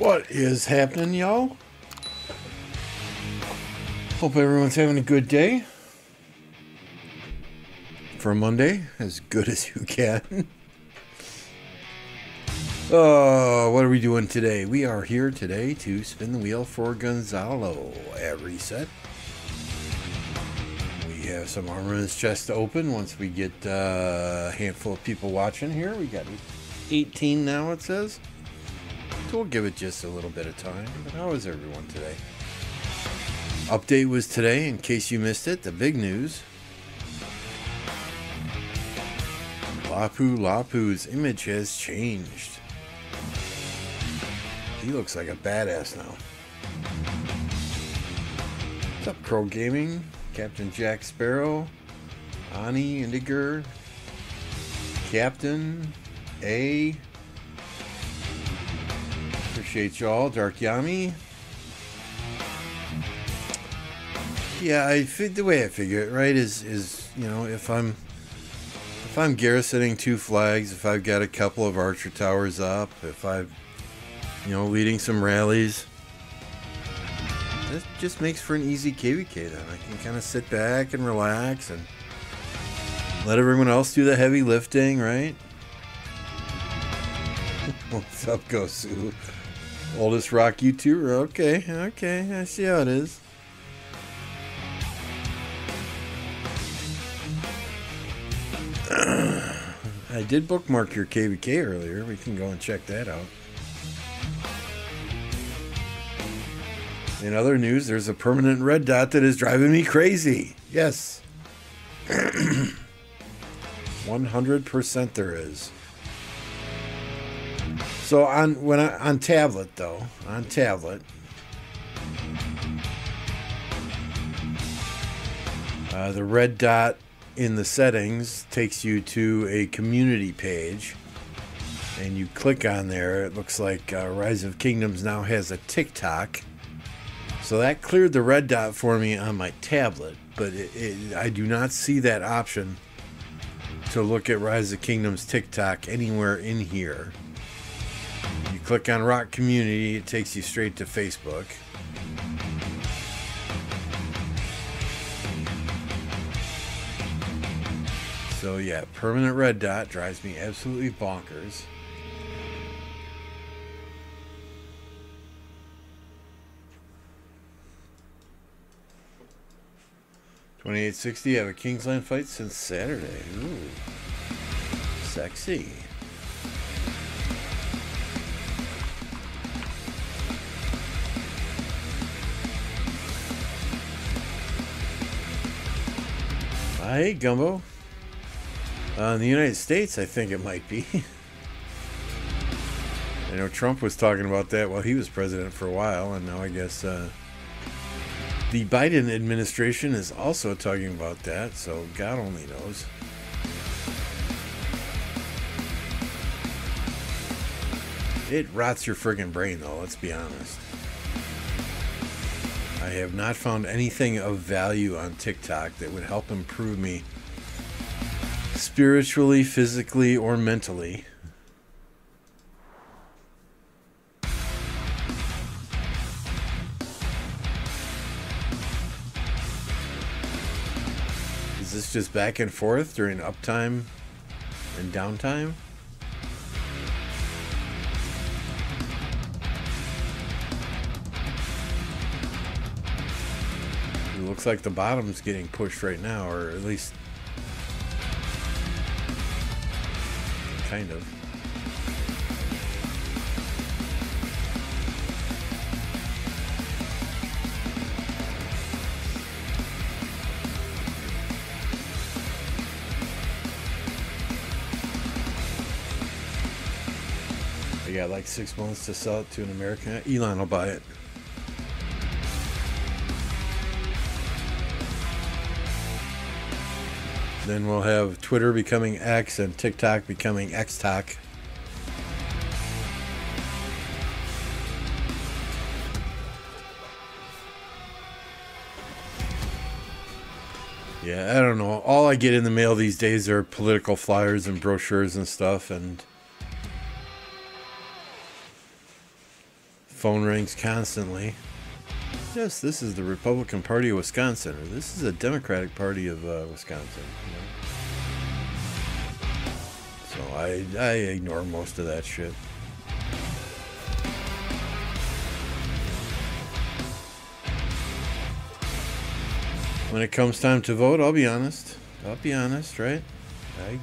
What is happening, y'all? Hope everyone's having a good day. For Monday, as good as you can. What are we doing today? We are here today to spin the wheel for Gonzalo at reset. We have some armaments chest to open once we get a handful of people watching here. We got 18 now, it says. So we'll give it just a little bit of time. But how is everyone today? Update was today, in case you missed it, the big news. Lapu Lapu's image has changed. He looks like a badass now. What's up, Crow Gaming? Captain Jack Sparrow, Ani Indiger, Captain A. Appreciate y'all, Dark Yami. Yeah, the way I figure it, right, is you know, if I'm garrisoning two flags, if I've got a couple of archer towers up, if I've leading some rallies. That just makes for an easy KVK then. I can kind of sit back and relax and let everyone else do the heavy lifting, right? What's up, Gosu? Oldest rock YouTuber. Okay. I see how it is. I did bookmark your KVK earlier. We can go and check that out. In other news, there's a permanent red dot that is driving me crazy. Yes. 100% there is. So on tablet though, on tablet, the red dot in the settings takes you to a community page, and you click on there. It looks like Rise of Kingdoms now has a TikTok. So that cleared the red dot for me on my tablet, but I do not see that option to look at Rise of Kingdoms TikTok anywhere in here. You click on Rock Community, it takes you straight to Facebook. So yeah, permanent red dot drives me absolutely bonkers. $28.60, have a Kingsland fight since Saturday. Ooh, sexy. Hey, Gumbo. In the United States, I think it might be. I know Trump was talking about that while he was president for a while, and now I guess... the Biden administration is also talking about that, so God only knows. It rots your friggin' brain, though, let's be honest. I have not found anything of value on TikTok that would help improve me spiritually, physically, or mentally. Just back and forth during uptime and downtime. It looks like the bottom's getting pushed right now, or at least kind of. Got like 6 months to sell it to an American. Elon will buy it. Then we'll have Twitter becoming X and TikTok becoming X-Tok. Yeah, I don't know. All I get in the mail these days are political flyers and brochures and stuff, and Phone rings constantly. Yes, this is the Republican Party of Wisconsin, or this is the Democratic Party of Wisconsin. You know? So I ignore most of that shit. When it comes time to vote, I'll be honest. I'll be honest, right? I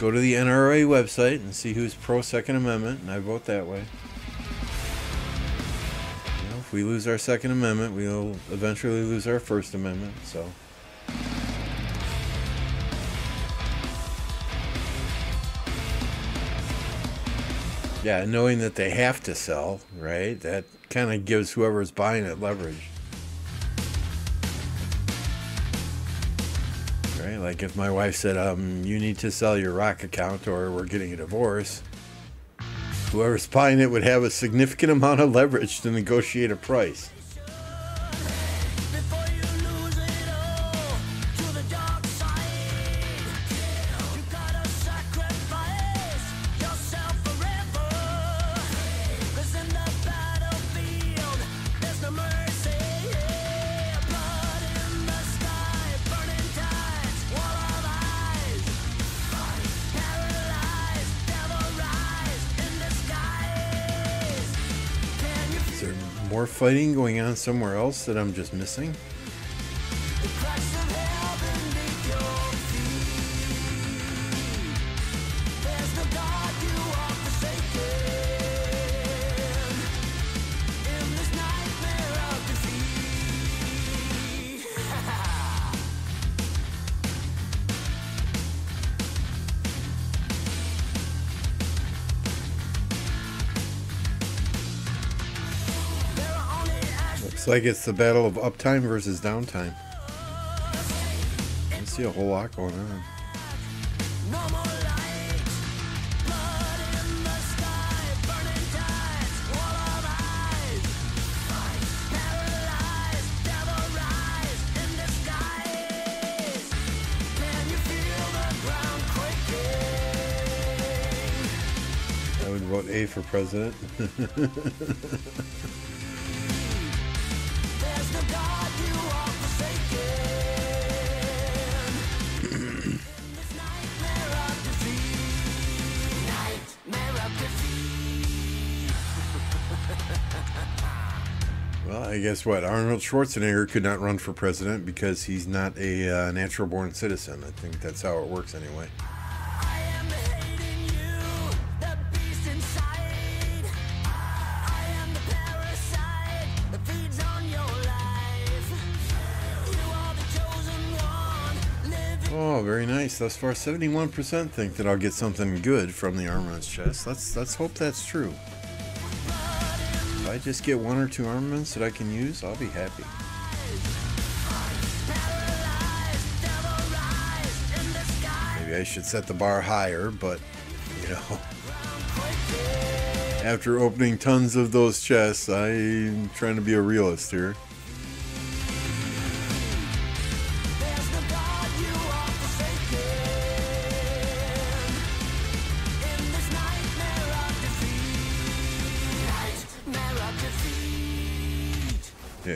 go to the NRA website and see who's pro-Second Amendment, and I vote that way. You know, if we lose our Second Amendment, we'll eventually lose our First Amendment, so... Yeah, knowing that they have to sell, right? That kind of gives whoever's buying it leverage. Like if my wife said, you need to sell your rock account or we're getting a divorce, whoever's buying it would have a significant amount of leverage to negotiate a price. Fighting going on somewhere else that I'm just missing. Like it's the battle of uptime versus downtime. I don't see a whole lot going on. I would vote A for president. Guess what? Arnold Schwarzenegger could not run for president because he's not a natural-born citizen. I think that's how it works anyway. Oh, very nice. Thus far, 71% think that I'll get something good from the armaments chest. Let's hope that's true. If I just get one or two armaments that I can use, I'll be happy. Maybe I should set the bar higher, but, you know, after opening tons of those chests, I'm trying to be a realist here.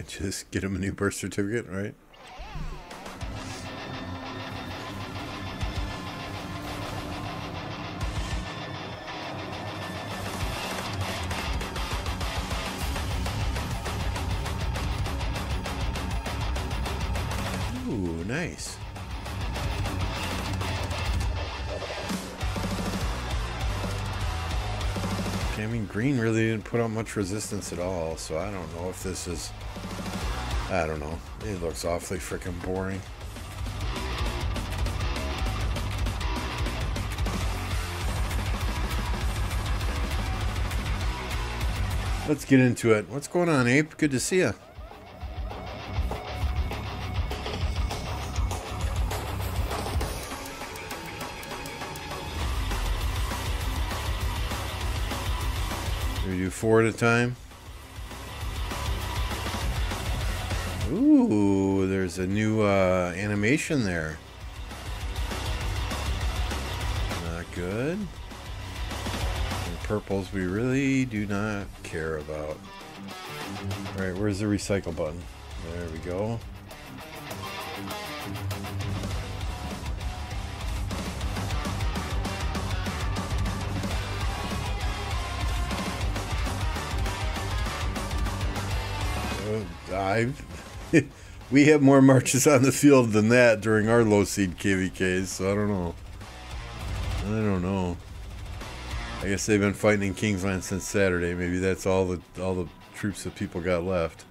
Just get him a new birth certificate, right? Ooh, nice. I mean, green really didn't put out much resistance at all, so I don't know if this is... I don't know. It looks awfully freaking boring. Let's get into it. What's going on, Ape? Good to see ya. We do four at a time. Ooh, there's a new animation there. Not good. purples we really do not care about. Alright, where's the recycle button? There we go. We have more marches on the field than that during our low seed KVKs, so I don't know. I guess they've been fighting in Kingsland since Saturday. Maybe that's all the troops that people got left.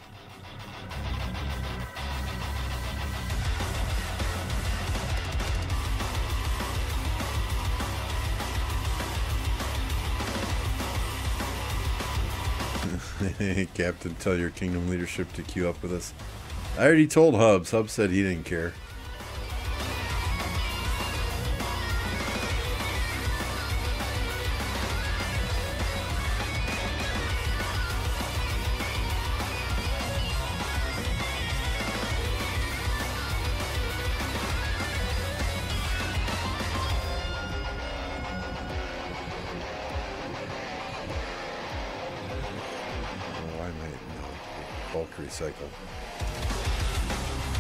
Captain, tell your kingdom leadership to queue up with us. I already told Hubbs. Hubbs said he didn't care.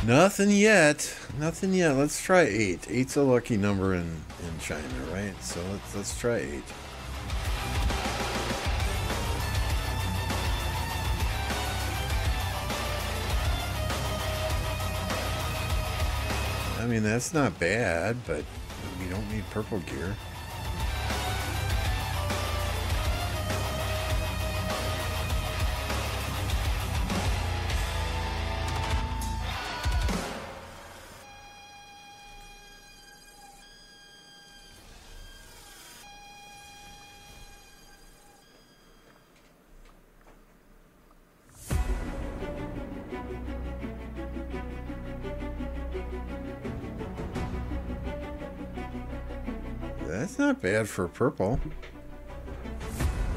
Nothing yet. Nothing yet. Let's try 8. 8's a lucky number in China, right? So let's try 8. I mean, that's not bad, but we don't need purple gear. Bad for purple.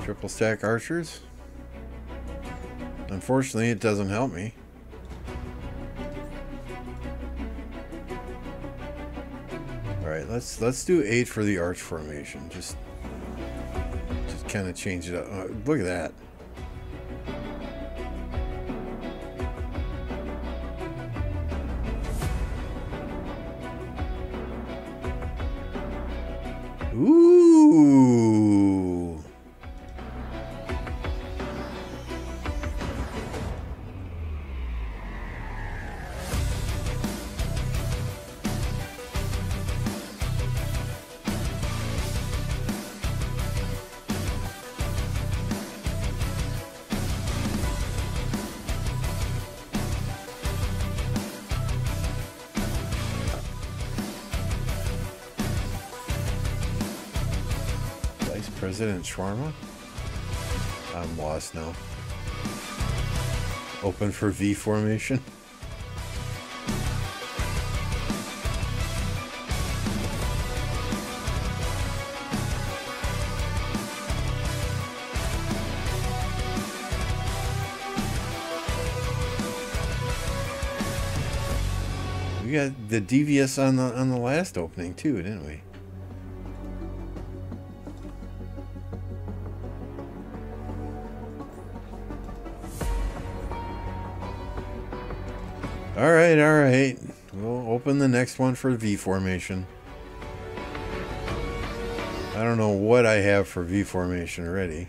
Triple stack archers. Unfortunately, it doesn't help me. All right, let's do 8 for the arch formation. Just kind of change it up. Look at that. President Shawarma? I'm lost now. Open for V formation. We got the DVS on the last opening too, didn't we? Alright, we'll open the next one for V formation. I don't know what I have for V formation already.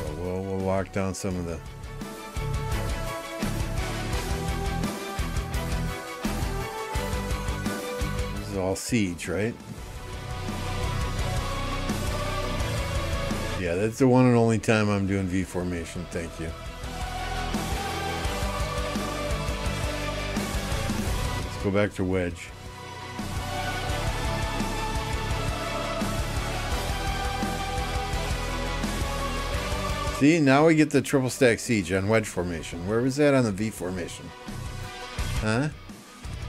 So we'll lock down some of the siege, right? Yeah, that's the one and only time I'm doing V formation. Thank you. Let's go back to wedge. See, now we get the triple stack siege on wedge formation. Where was that on the V formation? Huh?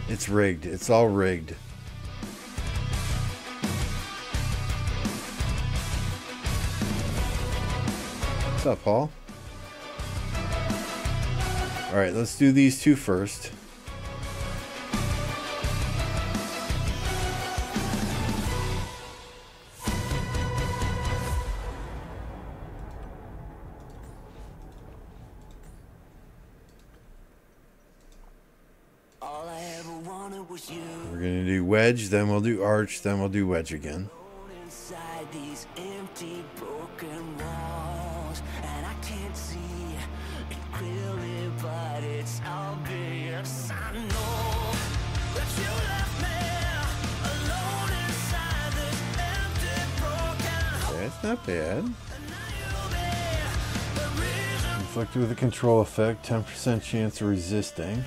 It's rigged. It's all rigged. What's up, Paul? All right, let's do these two first. We're gonna do wedge, then we'll do arch, then we'll do wedge again. That's not bad. Inflicted with a control effect, 10% chance of resisting.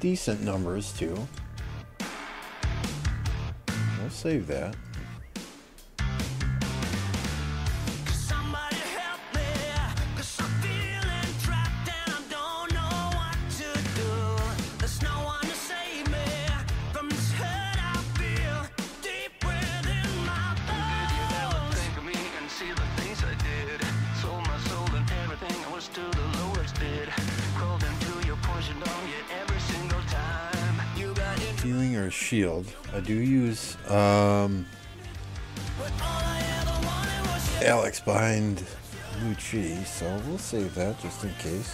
Decent numbers too. We'll save that. Shield. I do use Alex behind Lucci, so we'll save that just in case.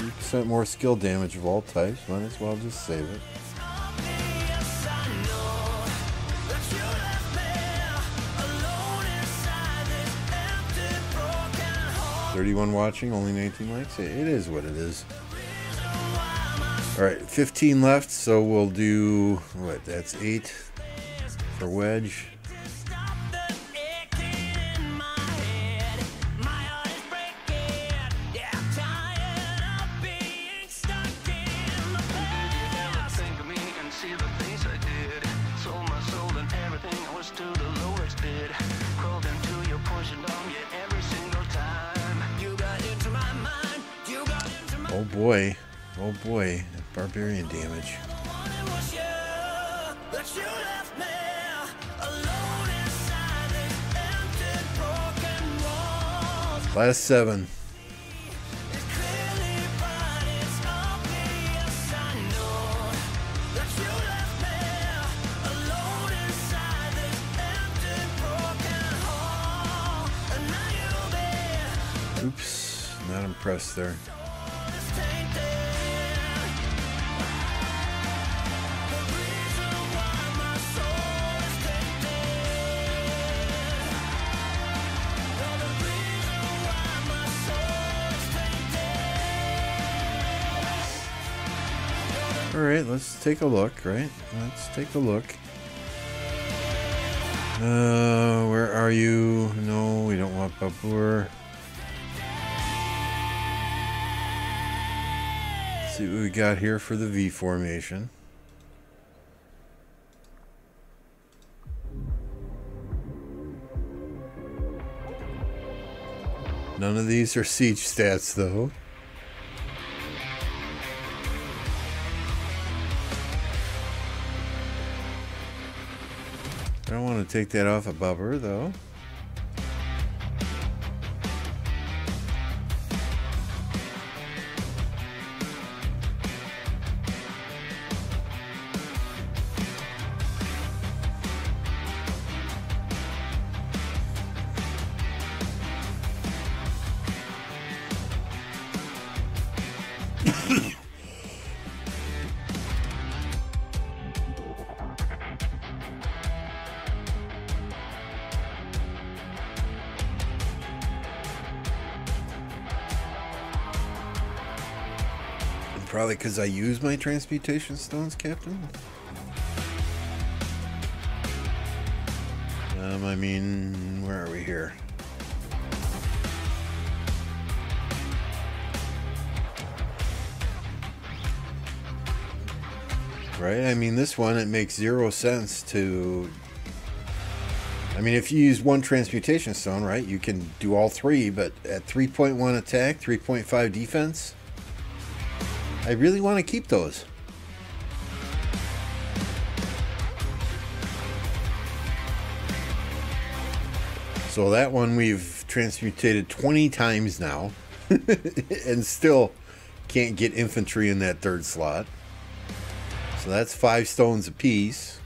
3% more skill damage of all types, might as well just save it. $31 watching, only 19 likes. It is what it is. All right, 15 left, so we'll do, what, that's 8 for wedge. Oh boy, oh boy. Barbarian damage. Last 7. Oops, not impressed there. Alright, let's take a look, right? Let's take a look. Where are you? No, we don't want Babur. Let's see what we got here for the V formation. None of these are siege stats, though. I don't want to take that off of Bubber, though. Probably because I use my transmutation stones, Captain. I mean, where are we here? Right? I mean, this one, it makes zero sense to... I mean, if you use one transmutation stone, right, you can do all three, but at 3.1 attack, 3.5 defense... I really want to keep those. So that one we've transmutated 20 times now and still can't get infantry in that third slot. So that's 5 stones apiece.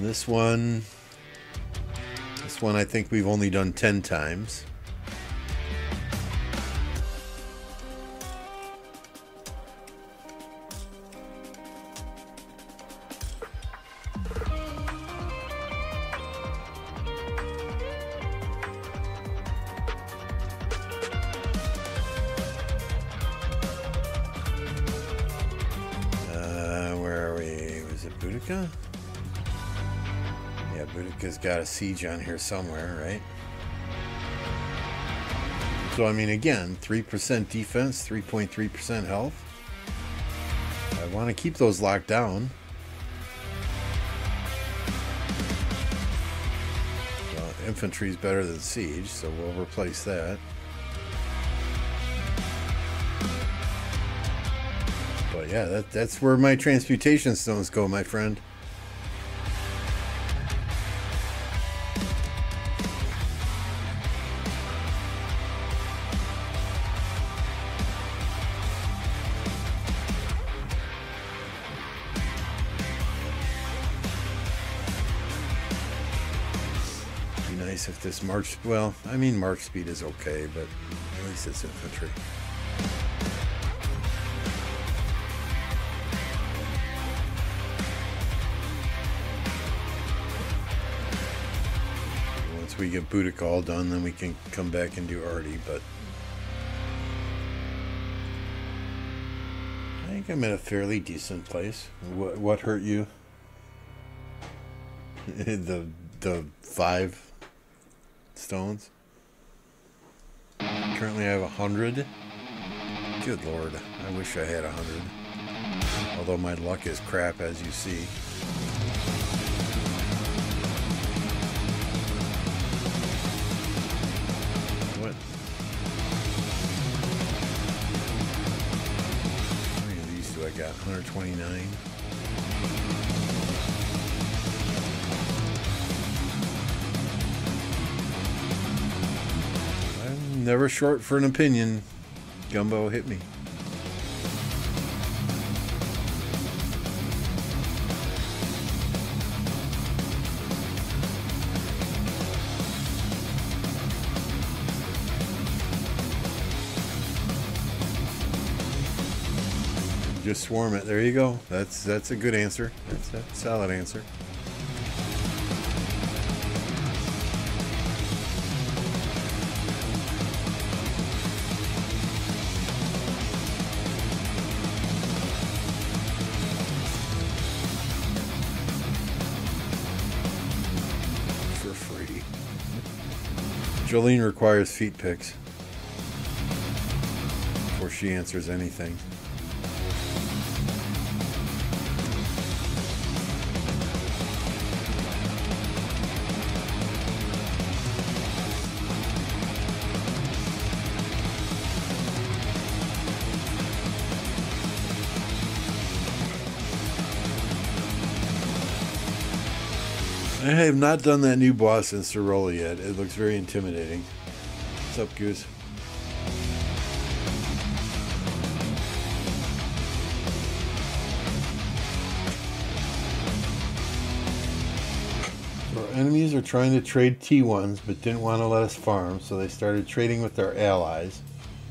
This one I think we've only done 10 times. Got a siege on here somewhere, right? So I mean, again, 3% defense, 3.3% health. I want to keep those locked down. Well, infantry is better than siege, so we'll replace that. But yeah, that's where my transmutation stones go, my friend. If this march, well, I mean, march speed is okay, but at least it's infantry. Once we get Boudica all done, then we can come back and do Arty, but I think I'm in a fairly decent place. What hurt you? The 5 stones. Currently I have 100. Good Lord, I wish I had 100. Although my luck is crap, as you see. What? How many of these do I got? 129. Never short for an opinion. Gumbo, hit me. Just swarm it. There you go. That's a good answer. That's a solid answer. Jolene requires feet pics before she answers anything. I have not done that new boss in Sorolla yet. It looks very intimidating. What's up, Goose? So our enemies are trying to trade T1s, but didn't want to let us farm, so they started trading with their allies.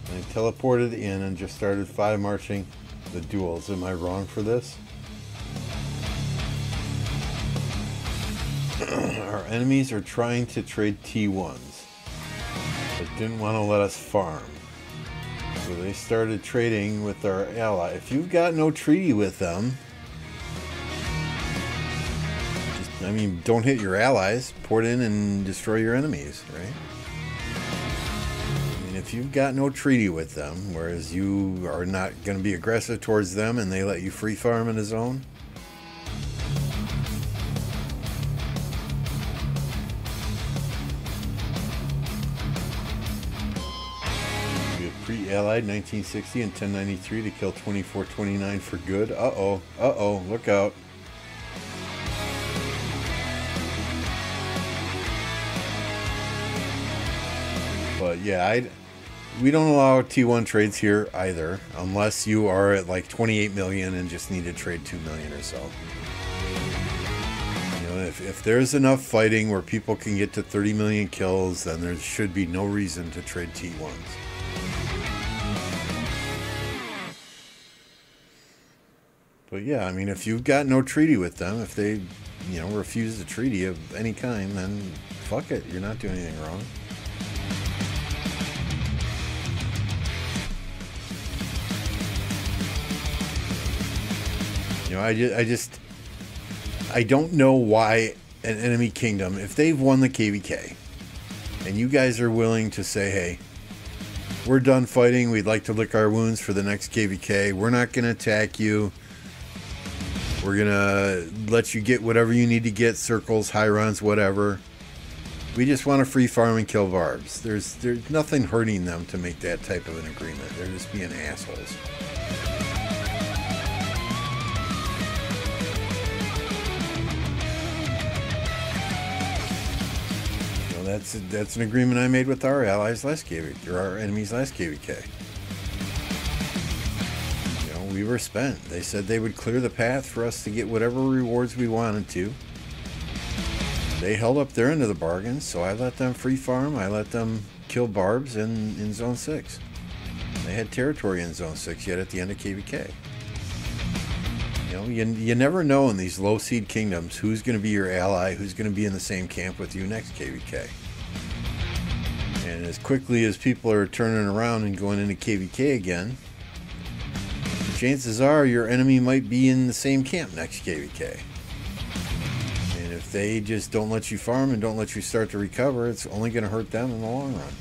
And they teleported in and just started fire marching the duels. Am I wrong for this? Our enemies are trying to trade T1s, but didn't want to let us farm. So they started trading with our ally. If you've got no treaty with them, just, I mean, don't hit your allies, port in and destroy your enemies, right? I mean, if you've got no treaty with them, whereas you are not going to be aggressive towards them and they let you free farm in a zone, allied 1960 and 1093 to kill 2429 for good. Uh-oh. Uh-oh. Look out. But yeah, we don't allow T1 trades here either, unless you are at like 28 million and just need to trade 2 million or so. You know, if there's enough fighting where people can get to 30 million kills, then there should be no reason to trade T1s. But yeah, I mean, if you've got no treaty with them, if they, you know, refuse a treaty of any kind, then fuck it, you're not doing anything wrong. You know, I don't know why an enemy kingdom, if they've won the KVK and you guys are willing to say, hey, we're done fighting, we'd like to lick our wounds for the next KVK, we're not going to attack you, we're going to let you get whatever you need to get, circles, high runs, whatever, we just want to free farm and kill Varbs. There's nothing hurting them to make that type of an agreement. They're just being assholes. That's an agreement I made with our allies last KVK, or our enemies last KVK. You know, we were spent. They said they would clear the path for us to get whatever rewards we wanted to. They held up their end of the bargain, so I let them free farm. I let them kill Barbs in Zone 6. They had territory in Zone 6 yet at the end of KVK. You know, you never know in these low seed kingdoms who's going to be your ally, who's going to be in the same camp with you next KVK. And as quickly as people are turning around and going into KVK again, chances are your enemy might be in the same camp next KVK. And if they just don't let you farm and don't let you start to recover, it's only going to hurt them in the long run.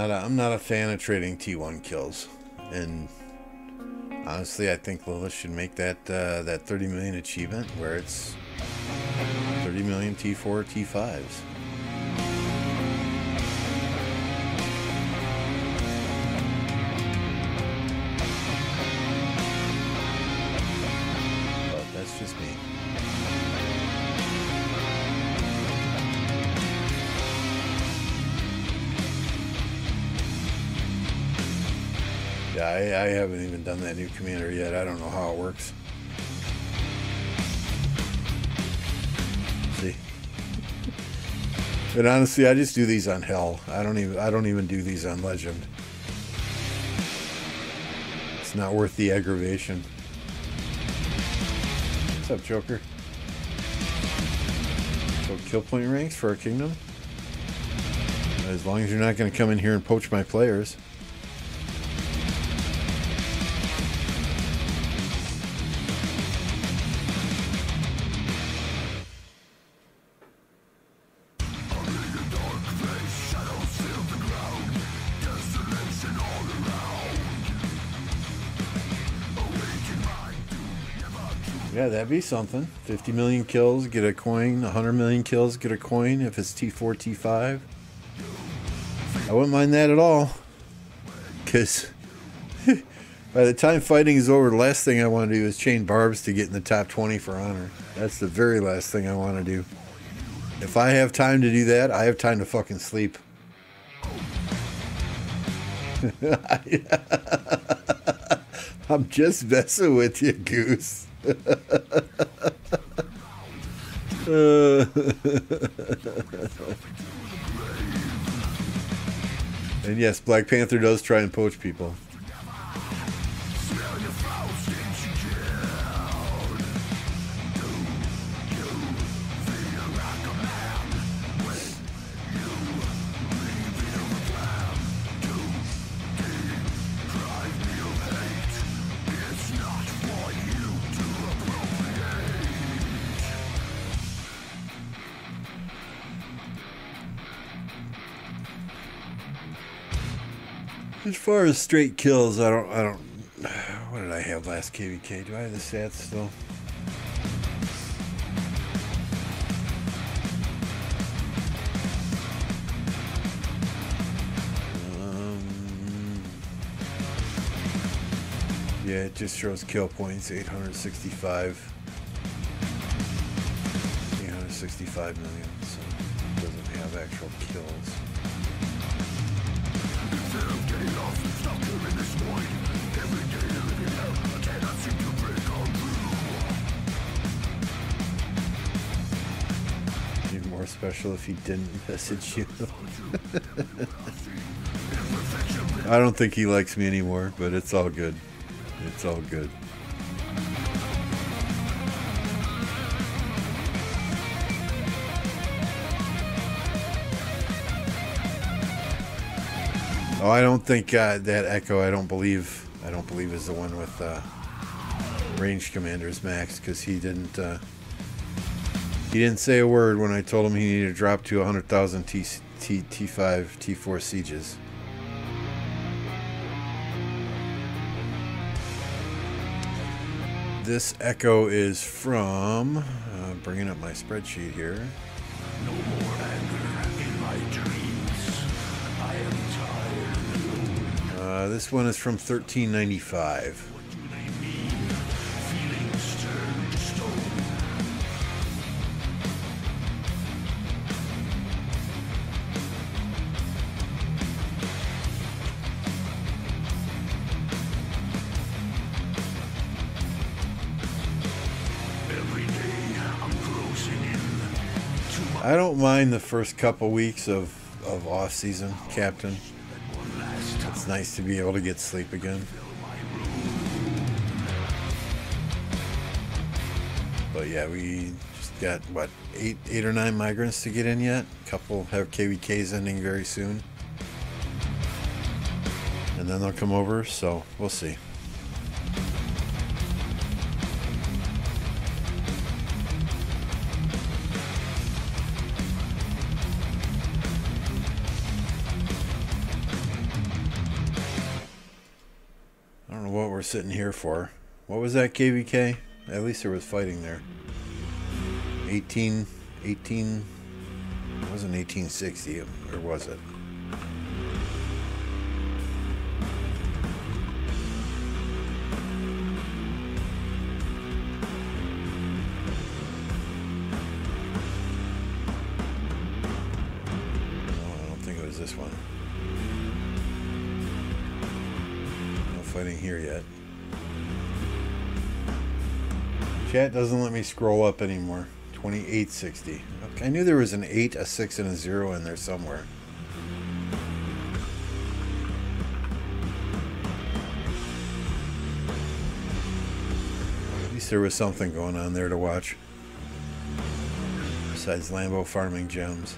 I'm not a fan of trading T1 kills, and honestly, I think Lilith should make that that 30 million achievement where it's 30 million T4 or T5s. I haven't even done that new commander yet. I don't know how it works. See, but honestly, I just do these on Hell. I don't even do these on Legend. It's not worth the aggravation. What's up, Joker? So kill point ranks for our kingdom. As long as you're not going to come in here and poach my players. That'd be something. 50 million kills, get a coin. 100 million kills, get a coin if it's T4, T5. I wouldn't mind that at all. Because by the time fighting is over, the last thing I want to do is chain Barbs to get in the top 20 for honor. That's the very last thing I want to do. If I have time to do that, I have time to fucking sleep. I'm just messing with you, Goose. And yes, Black Panther does try and poach people. As far as straight kills, I don't. What did I have last KVK? Do I have the stats still? Yeah, it just shows kill points, 865 million, so it doesn't have actual kills. Even more special if he didn't message you. I don't think he likes me anymore, but it's all good. It's all good. Oh, I don't think that echo. I don't believe is the one with range commanders max, because he didn't say a word when I told him he needed to drop to 100,000 T4 sieges. This echo is from bringing up my spreadsheet here. No more anger in my dreams. I am tired. This one is from 1395. What do they mean? Feelings turned to stone. I don't mind the first couple weeks of off season, Captain. It's nice to be able to get sleep again. But yeah, we just got what, eight or nine migrants to get in yet. A couple have KVKs ending very soon, and then they'll come over. So we'll see. Sitting here for. What was that, KVK? At least there was fighting there. 18, it wasn't 1860, or was it? No, I don't think it was this one. No fighting here yet. Chat doesn't let me scroll up anymore. 2860. Okay, I knew there was an 8, a 6, and a 0 in there somewhere. At least there was something going on there to watch. Besides Lambo farming gems.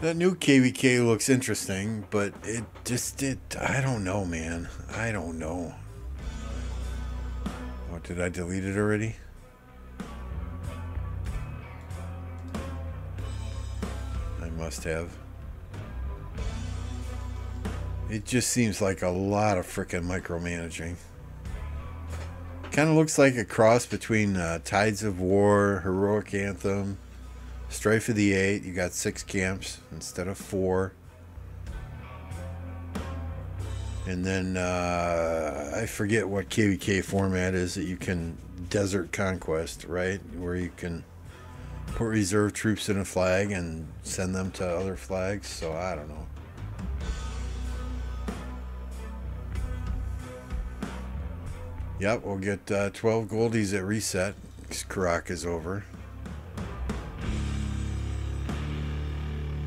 That new KVK looks interesting, but it just I don't know, man. I don't know. Oh, did I delete it already? I must have. It just seems like a lot of frickin' micromanaging. Kind of looks like a cross between Tides of War, Heroic Anthem, Strife of the Eight. You got 6 camps instead of 4. And then I forget what KVK format is that you can desert conquest, right? Where you can put reserve troops in a flag and send them to other flags. So I don't know. Yep, we'll get 12 goldies at reset. Karak is over.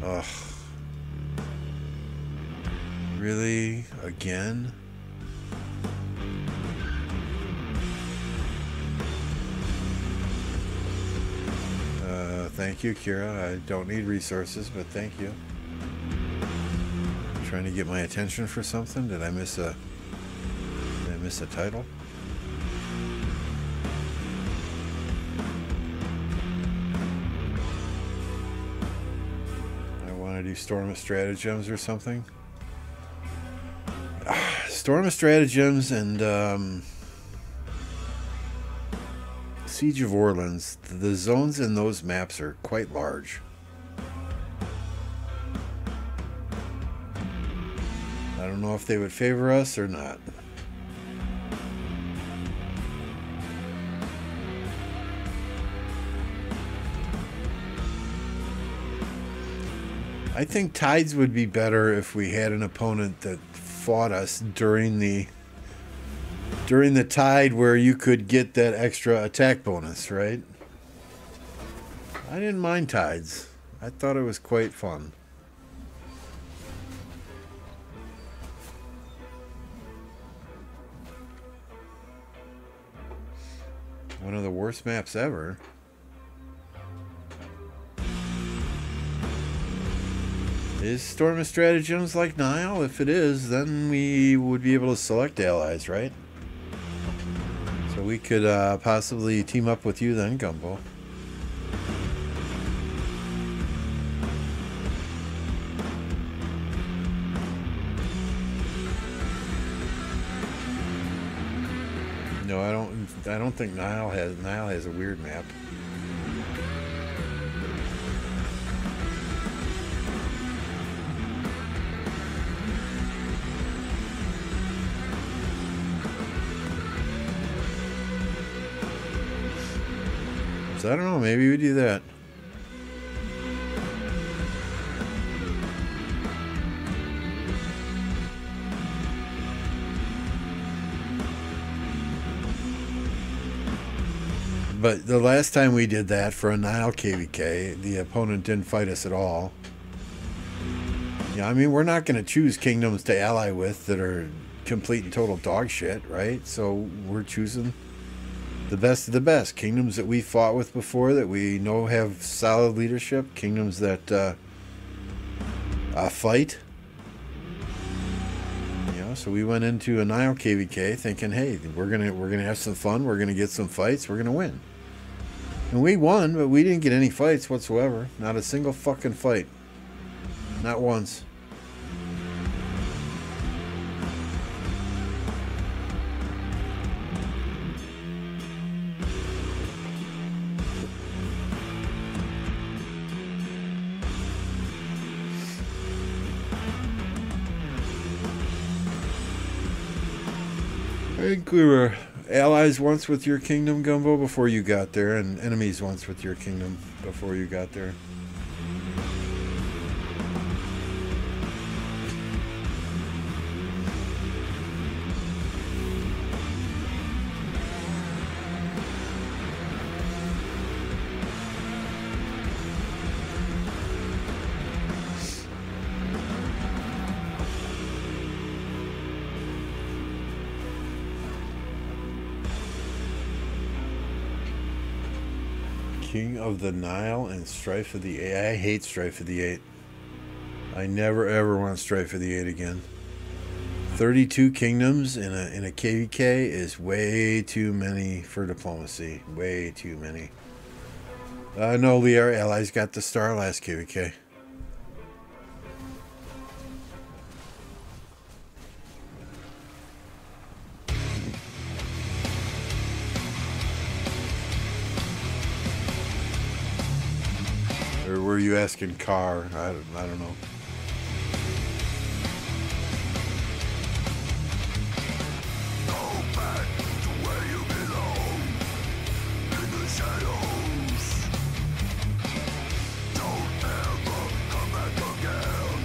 Ugh. Really? Again? Thank you, Kira. I don't need resources, but thank you. Trying to get my attention for something? Did I miss a us the title. I want to do Storm of Stratagems or something. Storm of Stratagems and Siege of Orleans. The zones in those maps are quite large. I don't know if they would favor us or not. I think Tides would be better if we had an opponent that fought us during the tide, where you could get that extra attack bonus, right? I didn't mind Tides. I thought it was quite fun. One of the worst maps ever. Is Storm of Stratagems like Nile? If it is, then we would be able to select allies, right? So we could possibly team up with you then, Gumbo. No, I don't think Nile has a weird map. I don't know, maybe we do that. But the last time we did that for a Nile KVK, the opponent didn't fight us at all. Yeah, I mean, we're not going to choose kingdoms to ally with that are complete and total dog shit, right? So we're choosing the best of the best. Kingdoms that we fought with before that we know have solid leadership. Kingdoms that fight. You know, so we went into a Nile KVK thinking, hey, we're gonna have some fun. We're gonna get some fights. We're gonna win. And we won, but we didn't get any fights whatsoever. Not a single fucking fight. Not once. I think we were allies once with your kingdom, Gumbo, before you got there, and enemies once with your kingdom before you got there. Of the Nile and Strife of the Eight. I hate Strife of the Eight. I never ever want Strife of the Eight again. 32 kingdoms in a KVK is way too many for diplomacy. Way too many. No, Lee, our allies got the star last KVK. Were you asking Carr? I don't know. Go back to where you belong, in the shadows. Don't ever come back again.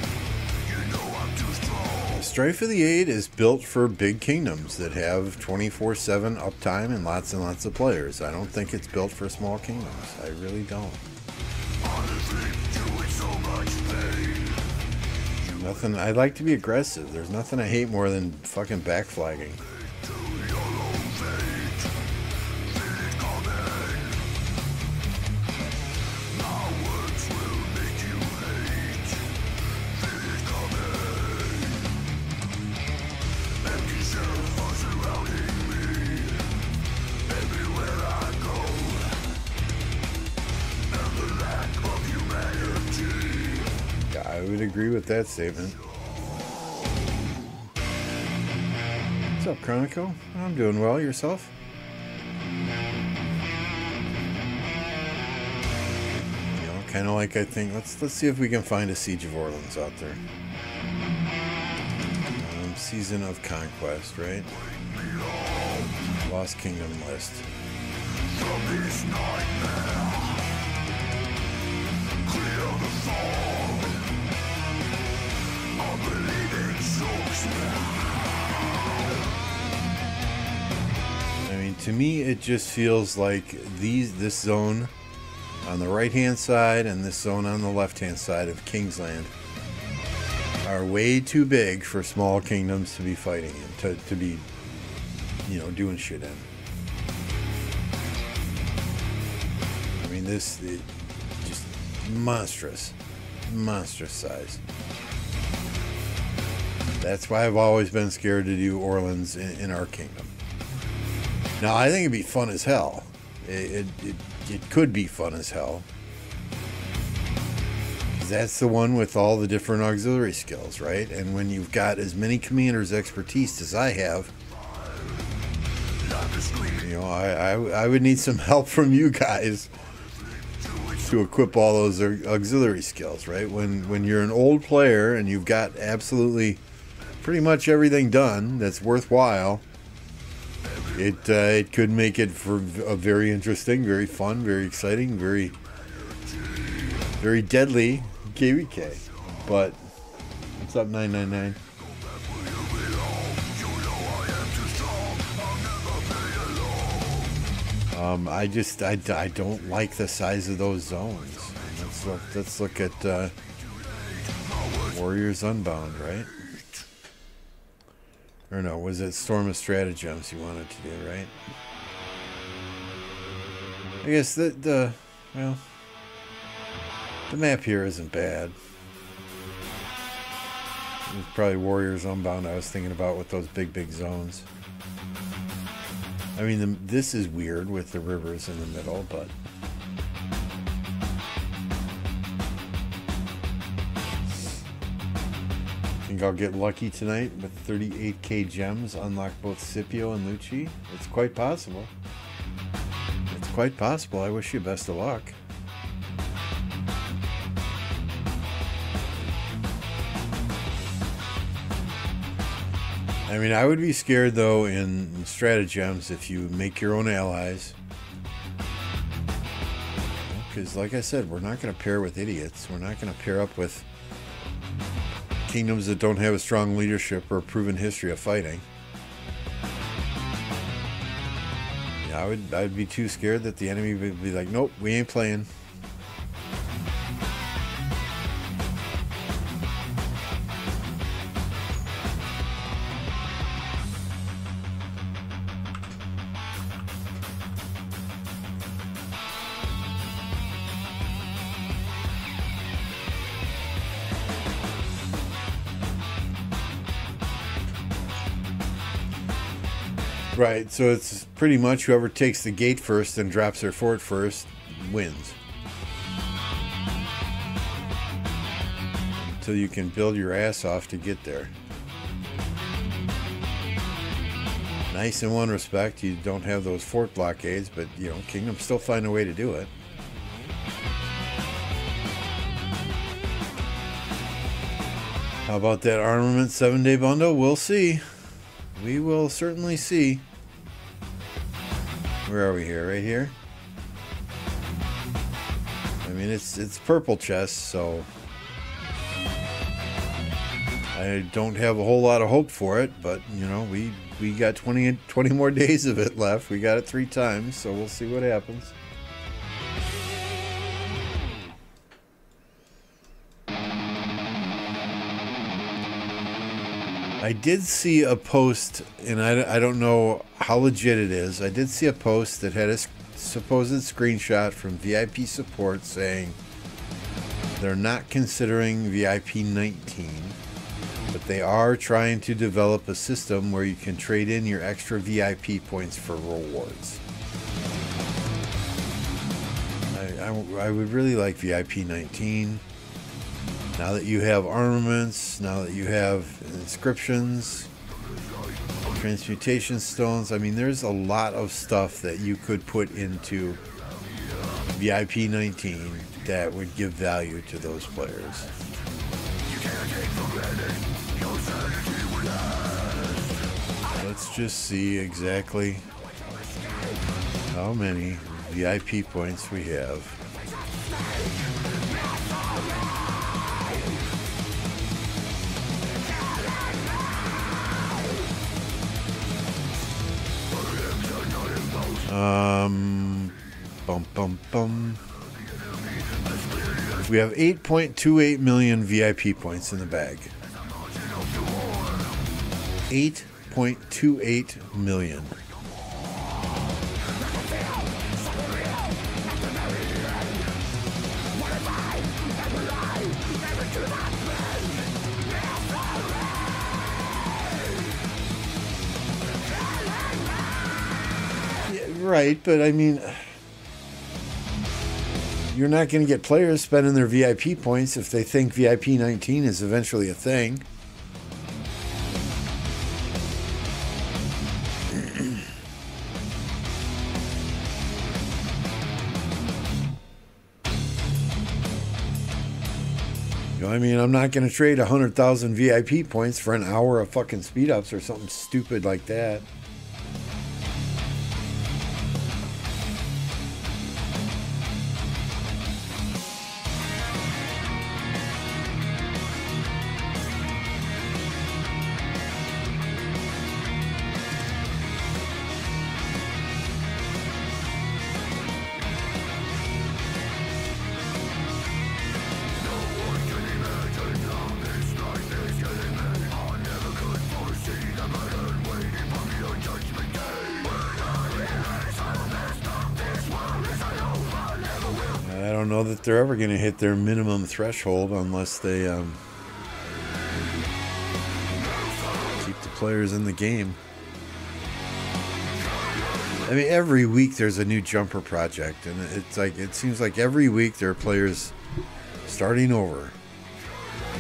You know I'm too strong. Strife of the Eight is built for big kingdoms that have 24/7 uptime and lots of players. I don't think it's built for small kingdoms. I really don't. Nothing. I like to be aggressive. There's nothing I hate more than fucking backflagging. I would agree with that statement. What's up, Chronico? I'm doing well. Yourself? You know, kind of like I think. Let's see if we can find a Siege of Orleans out there. Season of Conquest, right? Lost Kingdom list. I mean, to me, it just feels like this zone on the right-hand side and this zone on the left-hand side of Kingsland are way too big for small kingdoms to be fighting in, to be, you know, doing shit in. I mean, this is just monstrous, monstrous size. That's why I've always been scared to do Orleans in our kingdom. Now, I think it'd be fun as hell. It could be fun as hell. That's the one with all the different auxiliary skills, right? And when you've got as many commanders' expertise as I have, you know, I would need some help from you guys to equip all those auxiliary skills, right? When you're an old player and you've got absolutely pretty much everything done that's worthwhile, it could make it for a very interesting, very fun, very exciting, very deadly KVK. But what's up, 999? I don't like the size of those zones. Let's look at Warriors Unbound, right? Or no, was it Storm of Stratagems you wanted to do, right? I guess well, the map here isn't bad. It's probably Warriors Unbound I was thinking about with those big zones. I mean, this is weird with the rivers in the middle, but I think I'll get lucky tonight with 38k gems, unlock both Scipio and Lucci. It's quite possible. It's quite possible. I wish you best of luck. I mean, I would be scared, though, in Stratagems if you make your own allies. Because, like I said, we're not going to pair with idiots. We're not going to pair up with kingdoms that don't have a strong leadership or a proven history of fighting. Yeah, I'd be too scared that the enemy would be like, nope, we ain't playing. Right, so it's pretty much whoever takes the gate first and drops their fort first wins. Until you can build your ass off to get there. Nice in one respect, you don't have those fort blockades, but you know, kingdoms still find a way to do it. How about that armament 7-day bundle? We'll see. We will certainly see. Where are we here? Right here? I mean, it's purple chess, so I don't have a whole lot of hope for it, but you know, we got 20 more days of it left. We got it 3 times, so we'll see what happens. I did see a post, and I don't know how legit it is. I did see a post that had a supposed screenshot from VIP support saying they're not considering VIP 19, but they are trying to develop a system where you can trade in your extra VIP points for rewards. I would really like VIP 19. Now that you have armaments, now that you have inscriptions, transmutation stones, I mean, there's a lot of stuff that you could put into VIP 19 that would give value to those players. Let's just see exactly how many VIP points we have. We have 8.28 million VIP points in the bag. 8.28 million. Right, but I mean, you're not going to get players spending their VIP points if they think VIP 19 is eventually a thing. You know, I mean, I'm not going to trade 100,000 VIP points for an hour of fucking speed ups or something stupid like that. That they're ever going to hit their minimum threshold unless they keep the players in the game. I mean, every week there's a new jumper project, and it's like, it seems like every week there are players starting over.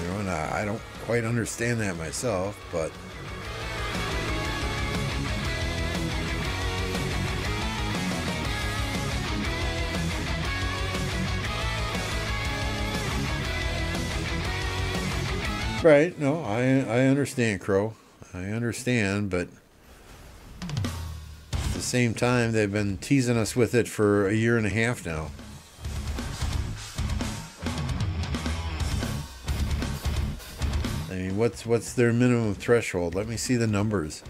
You know, and I don't quite understand that myself, but right, no, I understand, Crow. I understand, but at the same time, they've been teasing us with it for a year and a half now. I mean, what's their minimum threshold? Let me see the numbers.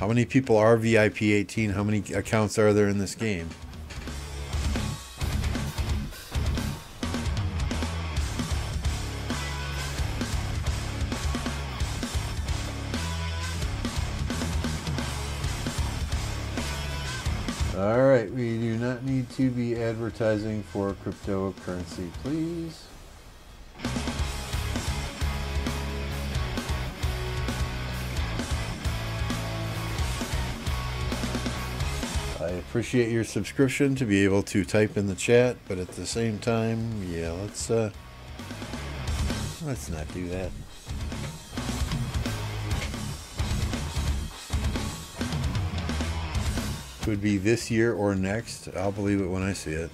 How many people are VIP 18? How many accounts are there in this game? Alright, we do not need to be advertising for cryptocurrency, please. I appreciate your subscription to be able to type in the chat, but at the same time, yeah, let's not do that. Would be this year or next. I'll believe it when I see it.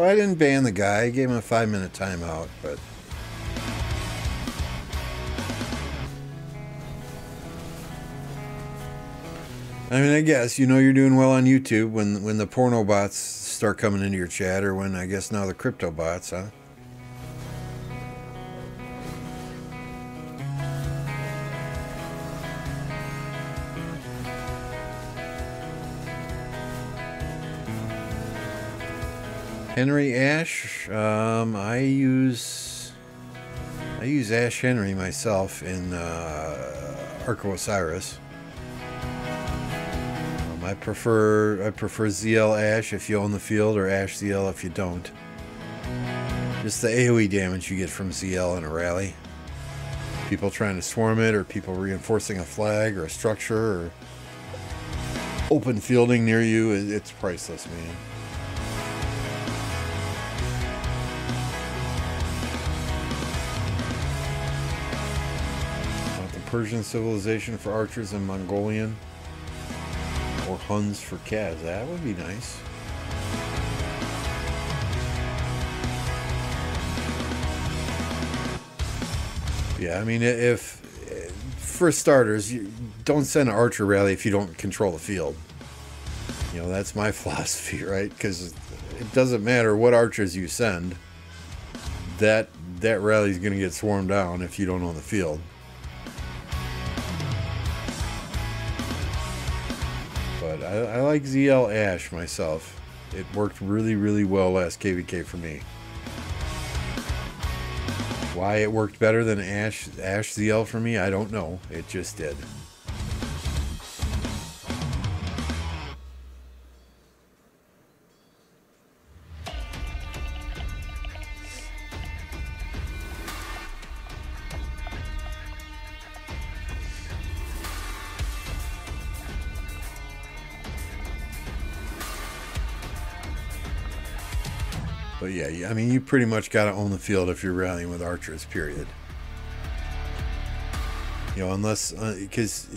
I didn't ban the guy. I gave him a 5-minute timeout, but I mean, I guess, you know, you're doing well on YouTube when the porno bots start coming into your chat, or when, I guess now, the crypto bots, huh? Henry Ash. I use Ash Henry myself in Arc of Osiris. I prefer ZL Ash if you own the field, or Ash ZL if you don't. Just the AoE damage you get from ZL in a rally. People trying to swarm it, or people reinforcing a flag or a structure, or open fielding near you. It's priceless, man. Not the Persian civilization for archers and Mongolian, or Huns for Kaz. That would be nice. Yeah, I mean, if for starters, you don't send an archer rally if you don't control the field. You know, that's my philosophy, right? Because it doesn't matter what archers you send, that rally is going to get swarmed down if you don't own the field. But I like ZL Ash myself. It worked really, really well last KVK for me. Why it worked better than Ash ZL for me, I don't know. It just did. But yeah, I mean, you pretty much got to own the field if you're rallying with archers, period. You know, unless, because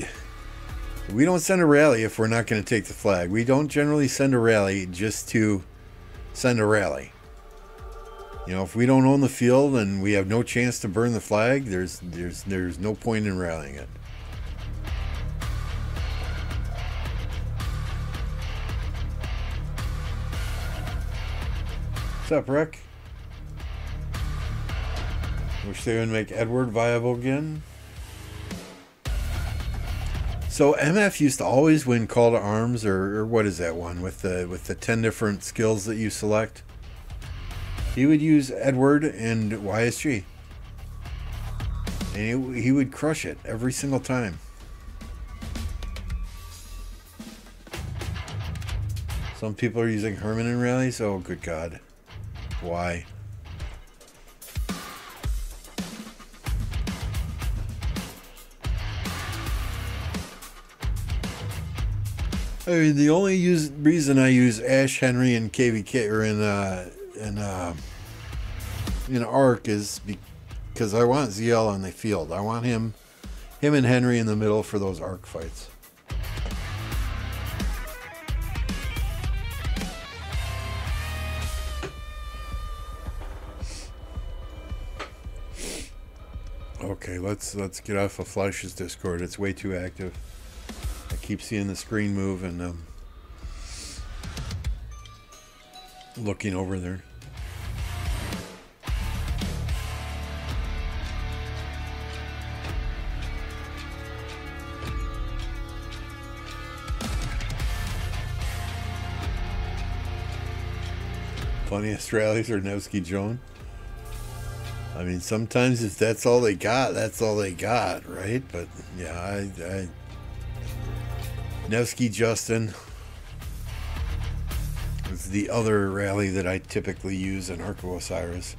we don't send a rally if we're not going to take the flag. We don't generally send a rally just to send a rally. You know, if we don't own the field and we have no chance to burn the flag, there's no point in rallying it. What's up, Rick? Wish they would make Edward viable again. So MF used to always win Call to Arms, or what is that one with the 10 different skills that you select. He would use Edward and YSG, and he would crush it every single time. Some people are using Herman in rallies. Oh, good God. Why? I mean, the only reason I use Ash Henry and KVK or in Arc is because I want ZL on the field. I want him and Henry in the middle for those Arc fights. Okay, let's get off of Fleisch's Discord. It's way too active. I keep seeing the screen move and looking over there. Funniest rallies are Nevsky Joan. I mean, sometimes if that's all they got, that's all they got, right? But yeah, I Nevsky Justin is the other rally that I typically use in Arc of Osiris.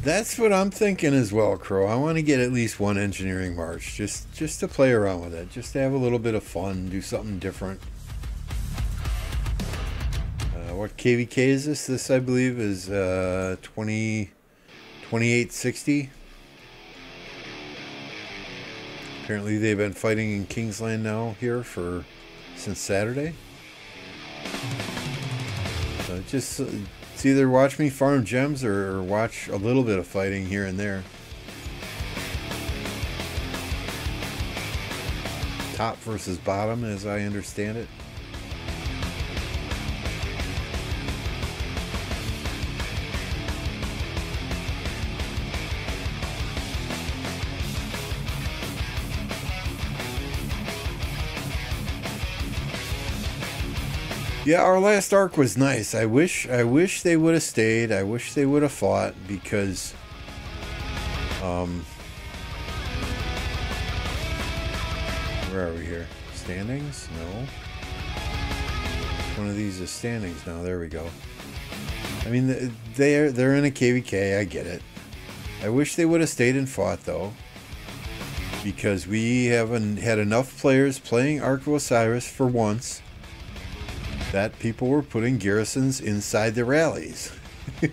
That's what I'm thinking as well, Crow. I want to get at least one engineering march, just to play around with it, just to have a little bit of fun, do something different. What KVK is this? This, I believe, is 2860. Apparently, they've been fighting in Kingsland now here since Saturday. So just. It's either watch me farm gems or watch a little bit of fighting here and there. Top versus bottom, as I understand it. Yeah, our last arc was nice. I wish they would have stayed. I wish they would have fought, because where are we here? Standings? No. One of these is standings now. There we go. I mean, they're in a KVK. I get it. I wish they would have stayed and fought, though, because we haven't had enough players playing Arc of Osiris for once that people were putting garrisons inside the rallies.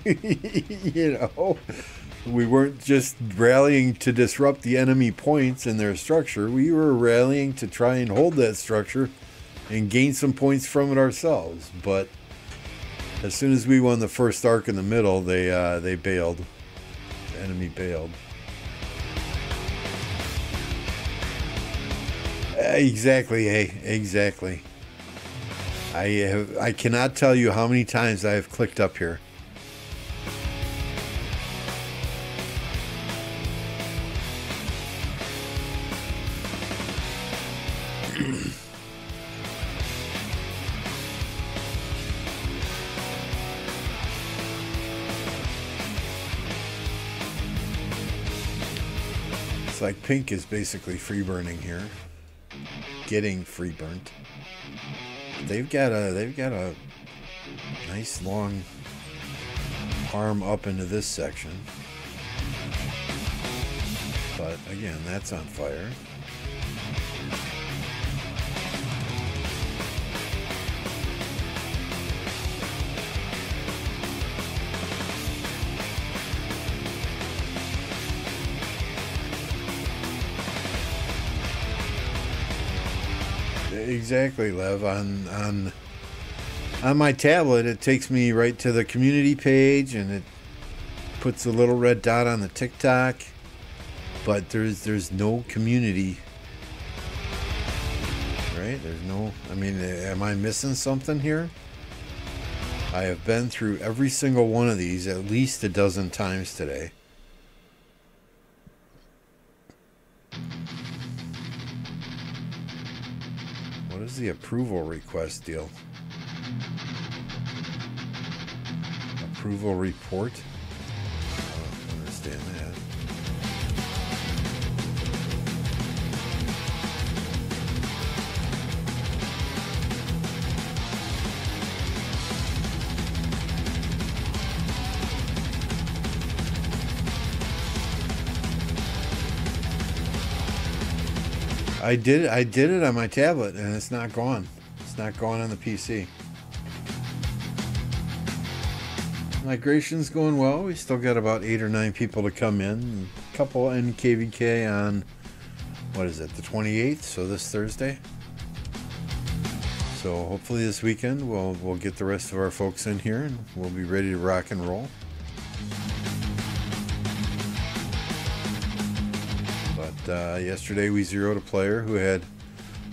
You know, we weren't just rallying to disrupt the enemy points in their structure. We were rallying to try and hold that structure and gain some points from it ourselves. But as soon as we won the first arc in the middle, they bailed. The enemy bailed. Exactly, hey, exactly. I cannot tell you how many times I have clicked up here. It's like pink is basically free burning here. Getting free burnt. They've got a nice long arm up into this section, but again, that's on fire. Exactly, Lev. On my tablet, it takes me right to the community page, and it puts a little red dot on the TikTok. But there's no community, right? There's no. I mean, am I missing something here? I have been through every single one of these at least a dozen times today. What is the approval request deal? Approval report? I don't understand that. I did it on my tablet, and it's not gone. It's not gone on the PC. Migration's going well. We still got about 8 or 9 people to come in. A couple in KVK on, what is it, the 28th? So this Thursday. So hopefully this weekend we'll get the rest of our folks in here, and we'll be ready to rock and roll. But yesterday we zeroed a player who had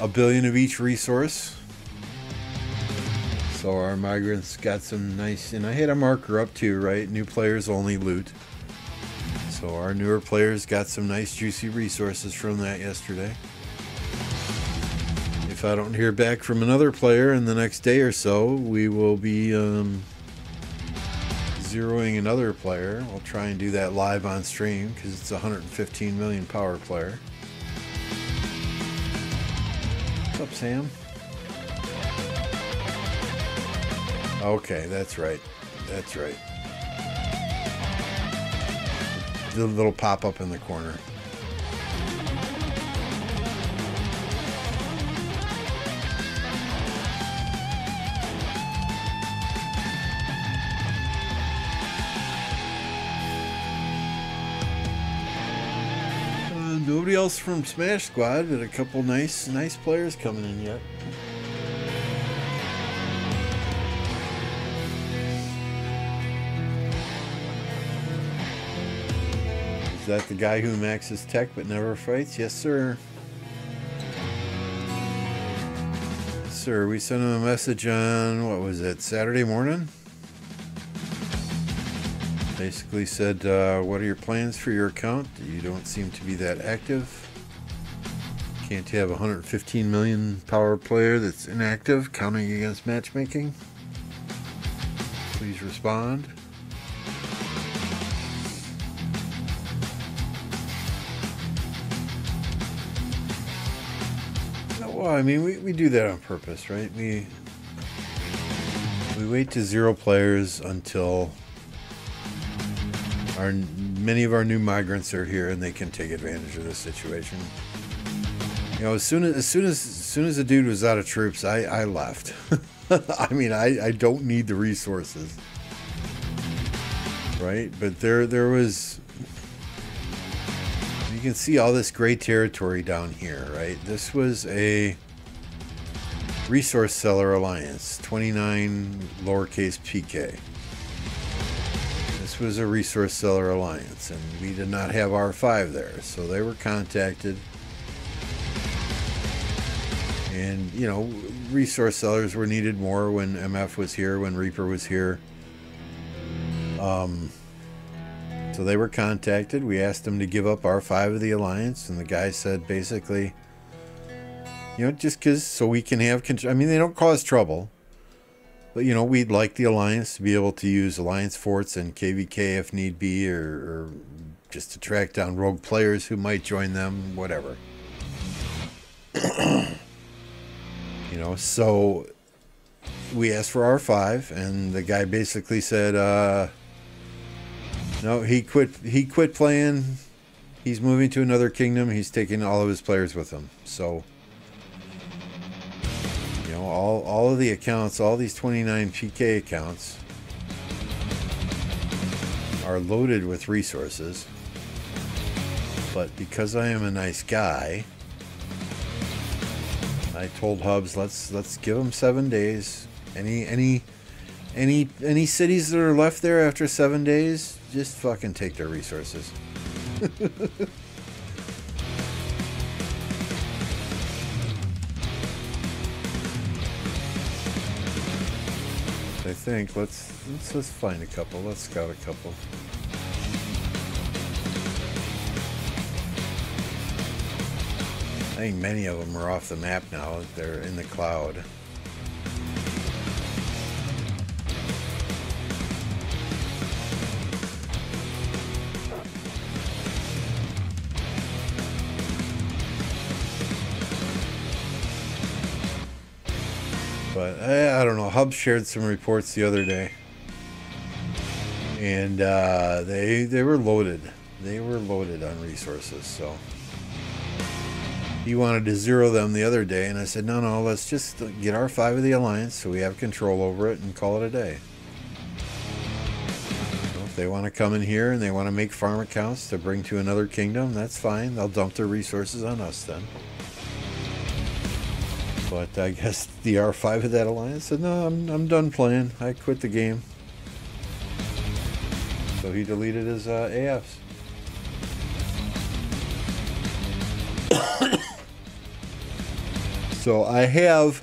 a billion of each resource. So our migrants got some nice, and I had a marker up too, right? New players only loot. So our newer players got some nice juicy resources from that yesterday. If I don't hear back from another player in the next day or so, we will be zeroing another player. We'll try and do that live on stream, because it's a 115 million power player. What's up, Sam? Okay, that's right. That's right. The little pop-up in the corner. Nobody else from Smash Squad, but a couple nice players coming in yet. Is that the guy who maxes tech but never fights? Yes, sir. Sir, we sent him a message on, what was it, Saturday morning? Basically said, what are your plans for your account? You don't seem to be that active. Can't you have a 115 million power player that's inactive, counting against matchmaking? Please respond. Well, I mean, we do that on purpose, right? We wait to zero players until many of our new migrants are here and they can take advantage of this situation. You know, as soon as the dude was out of troops, I left. I mean, I don't need the resources, right? But there was. You can see all this gray territory down here, right? This was a resource seller alliance, 29 lowercase PK. This was a resource seller alliance, and we did not have R5 there, so they were contacted. And, you know, resource sellers were needed more when MF was here, when Reaper was here. So they were contacted. We asked them to give up R5 of the alliance, and the guy said basically, you know, just because so we can have control. I mean, they don't cause trouble, but, you know, we'd like the alliance to be able to use alliance forts and KVK if need be, or just to track down rogue players who might join them, whatever. You know, so we asked for R5, and the guy basically said, no, he quit playing. He's moving to another kingdom. He's taking all of his players with him. So, you know, all of the accounts, all these 29 PK accounts are loaded with resources. But because I am a nice guy, I told Hubbs, let's give them 7 days. Any cities that are left there after 7 days, just fucking take their resources. I think let's find a couple. Let's scout a couple. I think many of them are off the map now. They're in the cloud. But I don't know. Hub shared some reports the other day, and they were loaded. They were loaded on resources, so. He wanted to zero them the other day, and I said, no, let's just get our five of the alliance so we have control over it and call it a day. So if they want to come in here and they want to make farm accounts to bring to another kingdom, that's fine. They'll dump their resources on us then. But I guess the R5 of that alliance said, no, I'm done playing. I quit the game. So he deleted his AFs. So I have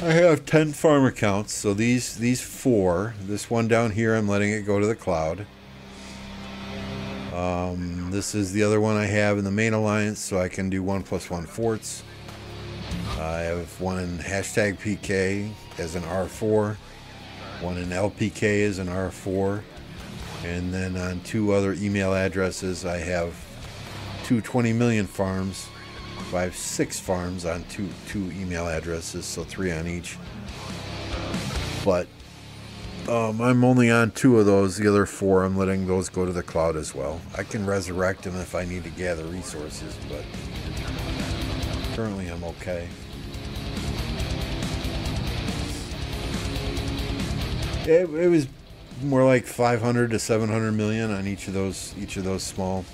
10 farm accounts. So these four, this one down here, I'm letting it go to the cloud. This is the other one I have in the main alliance, so I can do 1+1 forts. I have one in hashtag PK as an R4, one in LPK as an R4, and then on 2 other email addresses I have 2 20 million farms, 5-6 farms on two email addresses, so 3 on each. But I'm only on 2 of those. The other 4, I'm letting those go to the cloud as well. I can resurrect them if I need to gather resources, but currently I'm okay. It was more like 500 to 700 million on each of those small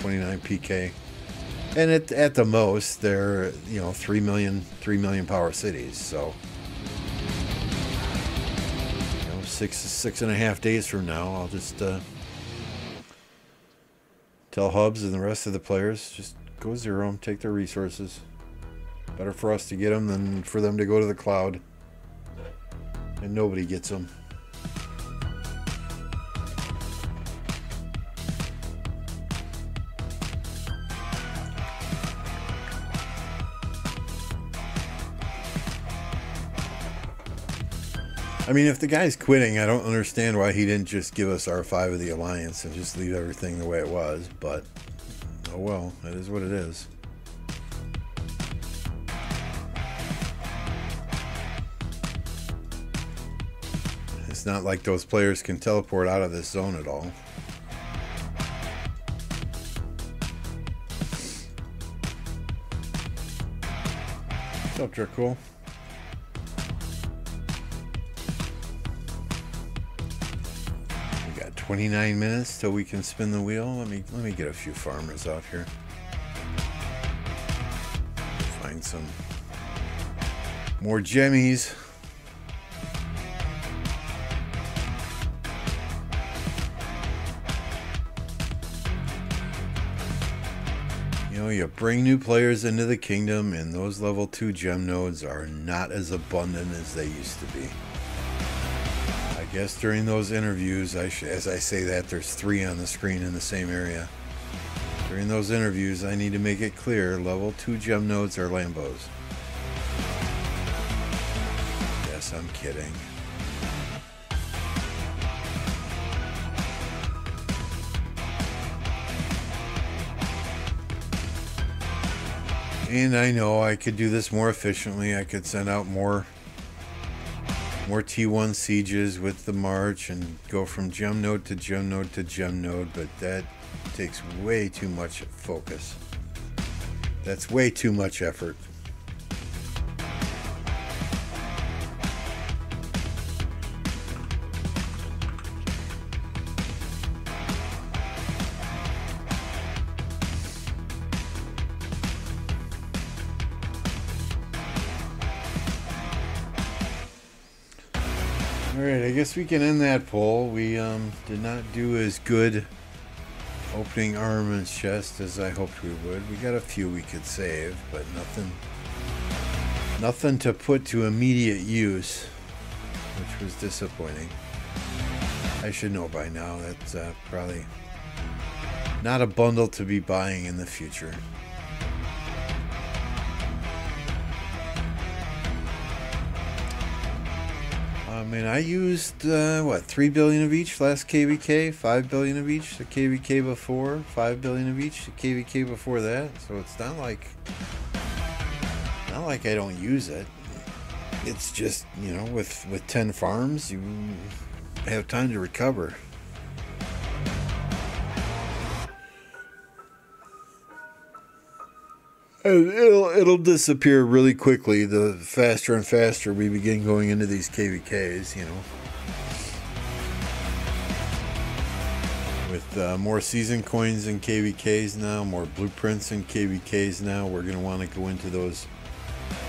29 PK, and at the most they're, you know, 3 million power cities. So, you know, 6 and a half days from now, I'll just tell Hubbs and the rest of the players, just go zero them, take their resources. Better for us to get them than for them to go to the cloud and nobody gets them. I mean, if the guy's quitting, I don't understand why he didn't just give us R5 of the Alliance and just leave everything the way it was, but oh well, it is what it is. It's not like those players can teleport out of this zone at all. What's up, Dracul? We got 29 minutes till we can spin the wheel. Let me get a few farmers out here. Find some more jemmies. You bring new players into the kingdom, and those level 2 gem nodes are not as abundant as they used to be. I guess during those interviews, as I say that, there's 3 on the screen in the same area. During those interviews, I need to make it clear, level 2 gem nodes are Lambos. Yes, I'm kidding. And I know I could do this more efficiently. I could send out more T1 sieges with the march and go from gem node to gem node to gem node, but that takes way too much focus. That's way too much effort. We can end that poll. We did not do as good opening armaments chest as I hoped we would. We got a few we could save, but nothing to put to immediate use, which was disappointing. I should know by now that's probably not a bundle to be buying in the future. I mean, I used, what, 3 billion of each last KVK, 5 billion of each the KVK before, 5 billion of each the KVK before that, so it's not like I don't use it. It's just, you know, with 10 farms, you have time to recover. It'll disappear really quickly the faster and faster we begin going into these KVKs, you know. With more season coins in KVKs now, more blueprints in KVKs now, we're going to want to go into those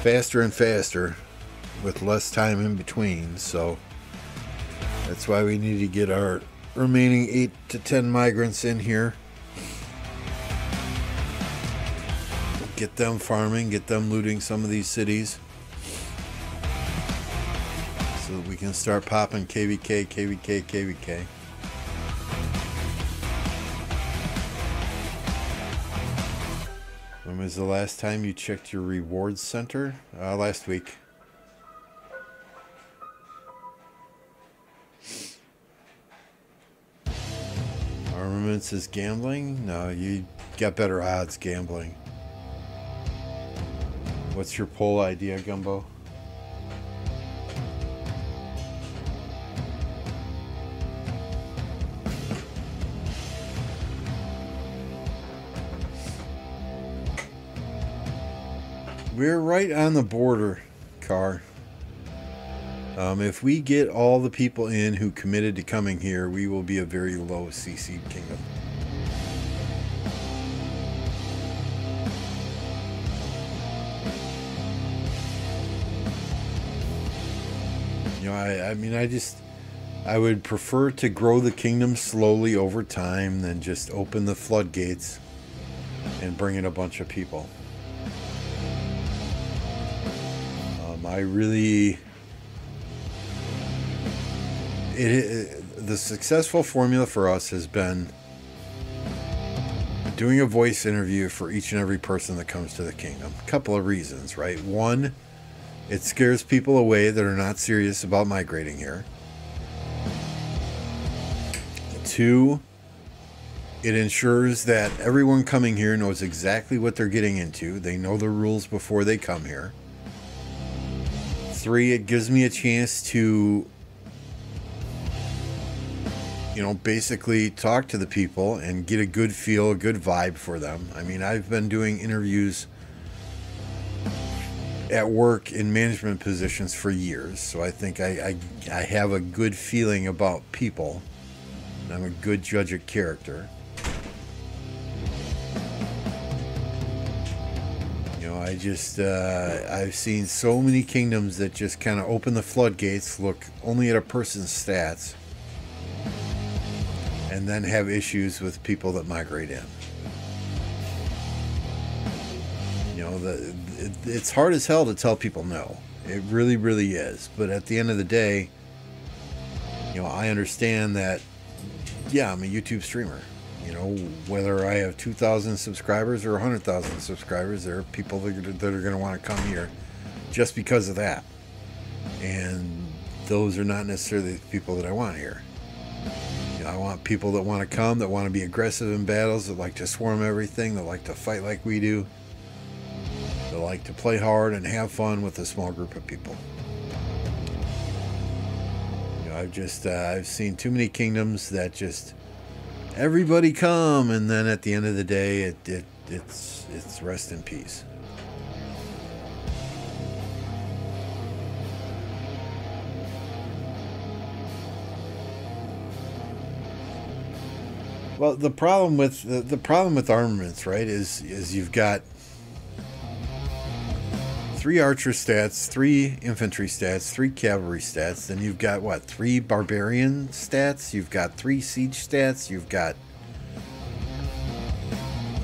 faster and faster with less time in between. So that's why we need to get our remaining 8 to 10 migrants in here. Get them farming, get them looting some of these cities so that we can start popping KVK, KVK, KVK. When was the last time you checked your rewards center? Last week. Armaments is gambling? No, you got better odds gambling. What's your poll idea, Gumbo? We're right on the border, Carr. If we get all the people in who committed to coming here, we will be a very low CC kingdom. I mean, I would prefer to grow the kingdom slowly over time than just open the floodgates and bring in a bunch of people. The successful formula for us has been doing a voice interview for each and every person that comes to the kingdom. A couple of reasons, right? One, It scares people away that are not serious about migrating here. 2, it ensures that everyone coming here knows exactly what they're getting into. They know the rules before they come here. 3, it gives me a chance to, you know, basically talk to the people and get a good feel, a good vibe for them. I mean, I've been doing interviews at work in management positions for years, so I think I have a good feeling about people. I'm a good judge of character. You know, I just, I've seen so many kingdoms that just kind of open the floodgates, look only at a person's stats, and then have issues with people that migrate in. You know, it's hard as hell to tell people no. It really, really is. But at the end of the day, you know, I understand that. Yeah, I'm a YouTube streamer. You know, whether I have 2,000 subscribers or 100,000 subscribers, there are people that are going to want to come here just because of that. And those are not necessarily the people that I want here. You know, I want people that want to come, that want to be aggressive in battles, that like to swarm everything, that like to fight like we do, that like to play hard and have fun with a small group of people. I've just, I've seen too many kingdoms that just, everybody come, and then at the end of the day, it's rest in peace. Well, the problem with armaments, right, is you've got 3 archer stats, 3 infantry stats, 3 cavalry stats, then you've got, what, 3 barbarian stats, you've got 3 siege stats, you've got...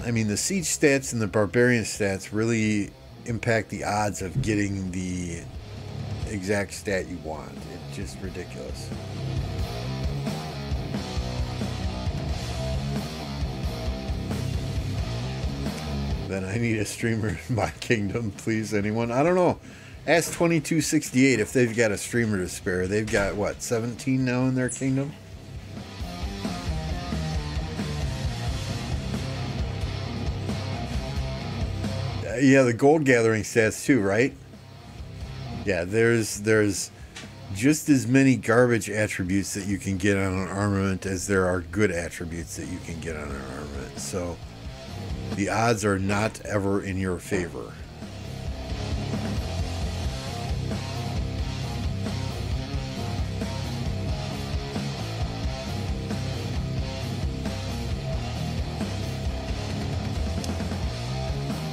I mean, the siege stats and the barbarian stats really impact the odds of getting the exact stat you want. It's just ridiculous. Then I need a streamer in my kingdom, please, anyone. I don't know. Ask 2268 if they've got a streamer to spare. They've got, what, 17 now in their kingdom? Yeah, the gold gathering stats too, right? Yeah, there's just as many garbage attributes that you can get on an armament as there are good attributes that you can get on an armament. So the odds are not ever in your favor.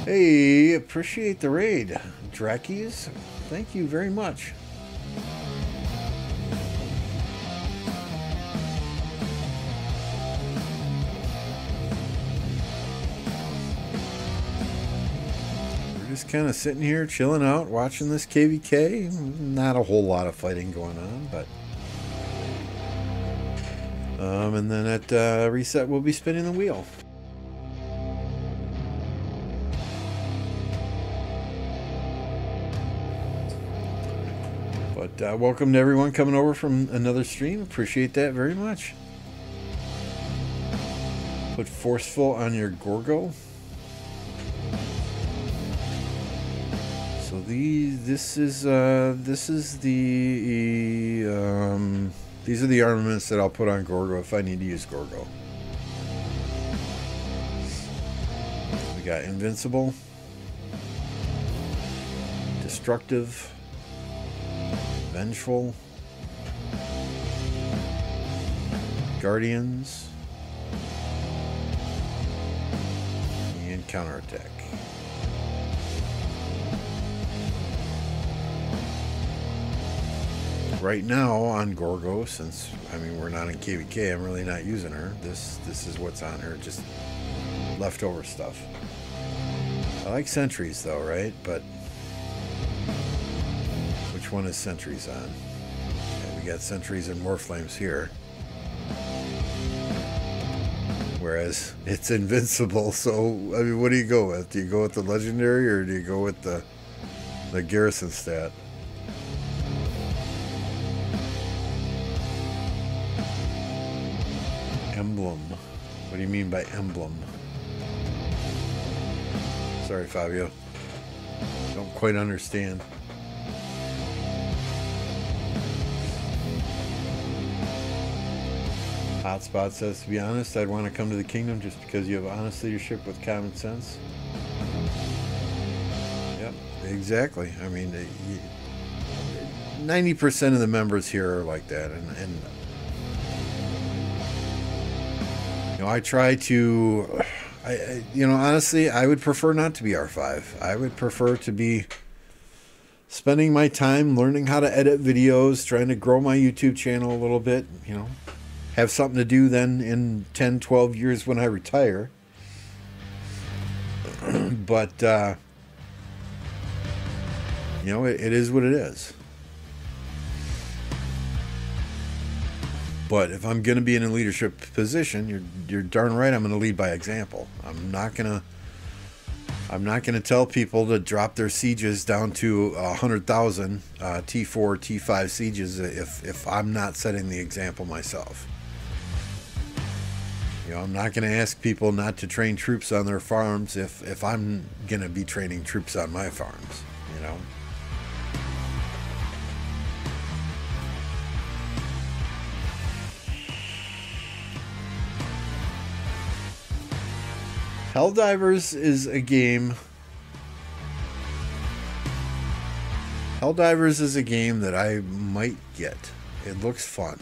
Hey, appreciate the raid, Drakies. Thank you very much. Kind of sitting here chilling out, watching this KVK. Not a whole lot of fighting going on, but and then at reset we'll be spinning the wheel. But welcome to everyone coming over from another stream. Appreciate that very much. Put forceful on your Gorgo. These are the armaments that I'll put on Gorgo if I need to use Gorgo. We got invincible, destructive, vengeful, guardians, and counterattack. Right now on Gorgo, since I mean we're not in KVK, I'm really not using her. This is what's on her, just leftover stuff. I like sentries though, right? But which one is sentries on? Okay, we got sentries and warflames here, whereas it's invincible. So I mean, what do you go with? Do you go with the legendary or do you go with the the garrison stat. Emblem. What do you mean by emblem? Sorry, Fabio. Don't quite understand. Hotspot says, to be honest, I'd want to come to the kingdom just because you have honest leadership with common sense. Yep, exactly. I mean, 90% of the members here are like that. And you know, I try to... I, you know, honestly, I would prefer not to be R5. I would prefer to be spending my time learning how to edit videos, trying to grow my YouTube channel a little bit, you know, have something to do then in 10, 12 years when I retire. But, you know, it is what it is. But if I'm going to be in a leadership position, you're darn right I'm going to lead by example. I'm not going to tell people to drop their sieges down to 100,000 T4, T5 sieges if I'm not setting the example myself. You know, I'm not going to ask people not to train troops on their farms if I'm going to be training troops on my farms, you know. Helldivers is a game. Helldivers is a game that I might get. It looks fun.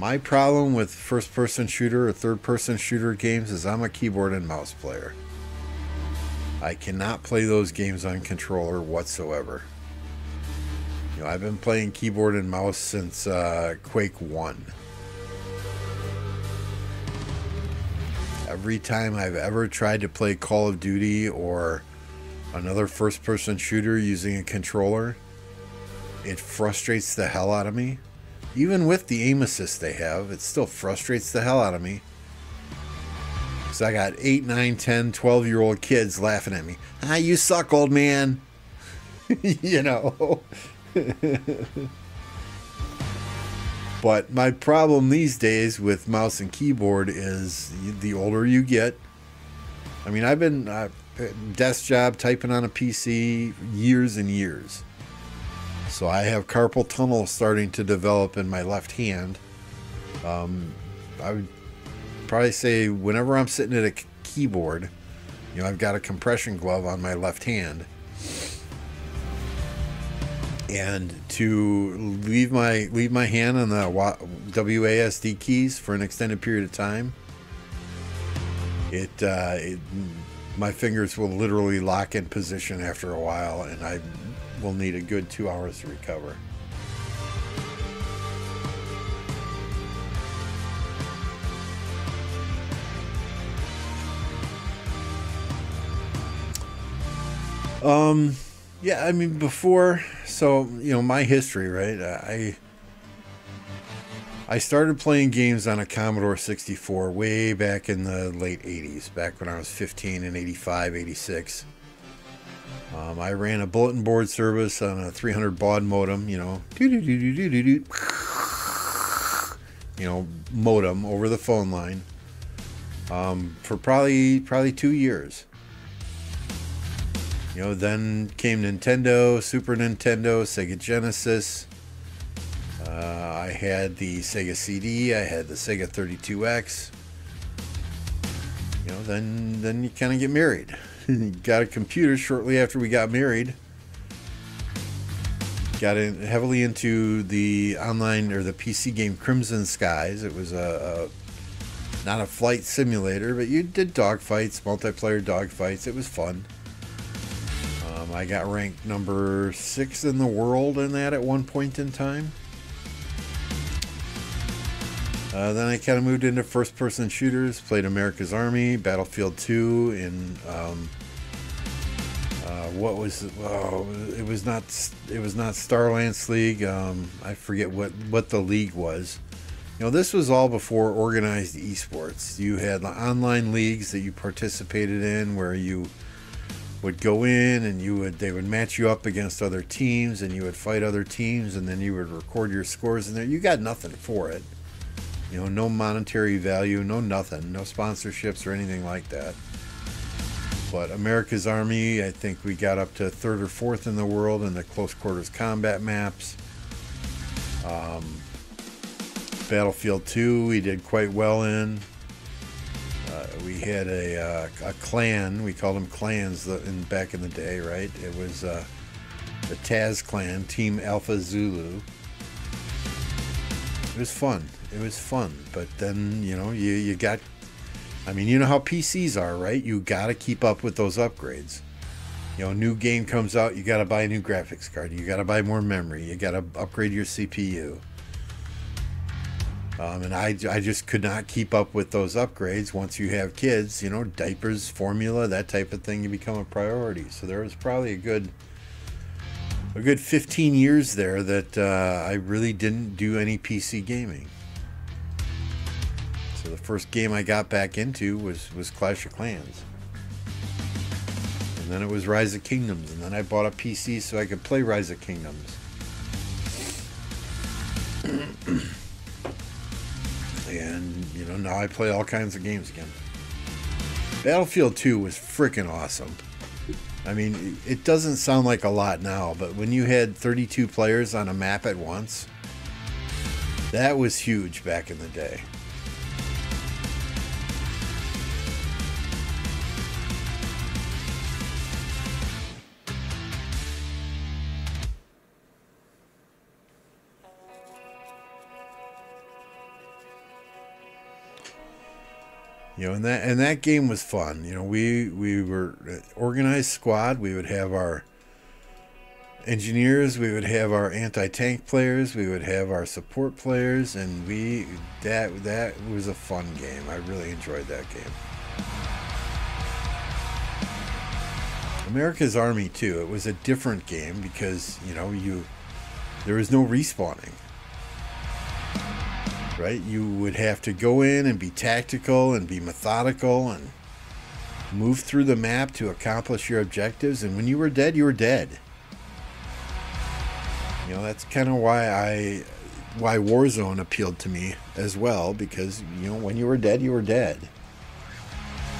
My problem with first-person shooter or third-person shooter games is I'm a keyboard and mouse player. I cannot play those games on controller whatsoever. You know, I've been playing keyboard and mouse since Quake 1. Every time I've ever tried to play Call of Duty or another first-person shooter using a controller, it frustrates the hell out of me. Even with the aim assist they have, it still frustrates the hell out of me. So I got 8, 9, 10, 12-year-old kids laughing at me. Ah, you suck, old man. You know. But my problem these days with mouse and keyboard is the older you get. I mean, I've been desk job typing on a PC years and years. So I have carpal tunnel starting to develop in my left hand. I would probably say whenever I'm sitting at a keyboard, you know, I've got a compression glove on my left hand. And to leave my hand on the WASD keys for an extended period of time, my fingers will literally lock in position after a while, and I will need a good 2 hours to recover. Yeah, I mean, before, so, you know, my history, right? I started playing games on a Commodore 64 way back in the late 80s, back when I was 15 in 85, 86. I ran a bulletin board service on a 300 baud modem, you know, modem over the phone line for probably 2 years. You know, then came Nintendo, Super Nintendo, Sega Genesis. I had the Sega CD. I had the Sega 32X. You know, then you kind of get married. Got a computer shortly after we got married. Got in heavily into the online or the PC game Crimson Skies. It was a not a flight simulator, but you did dogfights, multiplayer dogfights. It was fun. I got ranked number 6 in the world in that at one point in time. Then I kind of moved into first-person shooters, played America's Army, Battlefield 2, and it was not Starlance League. I forget what the league was. You know, this was all before organized esports. You had online leagues that you participated in where you would go in and you would, they would match you up against other teams and you would fight other teams, and then you would record your scores in there. You got nothing for it. You know, no monetary value, no nothing, no sponsorships or anything like that. But America's Army, I think we got up to 3rd or 4th in the world in the close quarters combat maps. Battlefield 2, we did quite well in. We had a clan, we called them clans back in the day, right? It was the Taz clan, Team Alpha Zulu. It was fun. It was fun. But then, you know, you got, I mean, you know how PCs are, right? You got to keep up with those upgrades. You know, new game comes out, you got to buy a new graphics card. You got to buy more memory. You got to upgrade your CPU. And I just could not keep up with those upgrades. Once you have kids, you know, diapers, formula, that type of thing, you become a priority. So there was probably a good 15 years there that I really didn't do any PC gaming. So the first game I got back into was Clash of Clans. And then it was Rise of Kingdoms. And then I bought a PC so I could play Rise of Kingdoms. And, you know, now I play all kinds of games again. Battlefield 2 was freaking awesome. I mean, it doesn't sound like a lot now, but when you had 32 players on a map at once, that was huge back in the day. You know, and that game was fun. You know, we were an organized squad. We would have our engineers, we would have our anti-tank players, we would have our support players, and that was a fun game. I really enjoyed that game. America's Army too. It was a different game because, you know, there was no respawning. Right, you would have to go in and be tactical and be methodical and move through the map to accomplish your objectives, and when you were dead, you were dead. You know, that's kind of why Warzone appealed to me as well, because, you know, when you were dead, you were dead.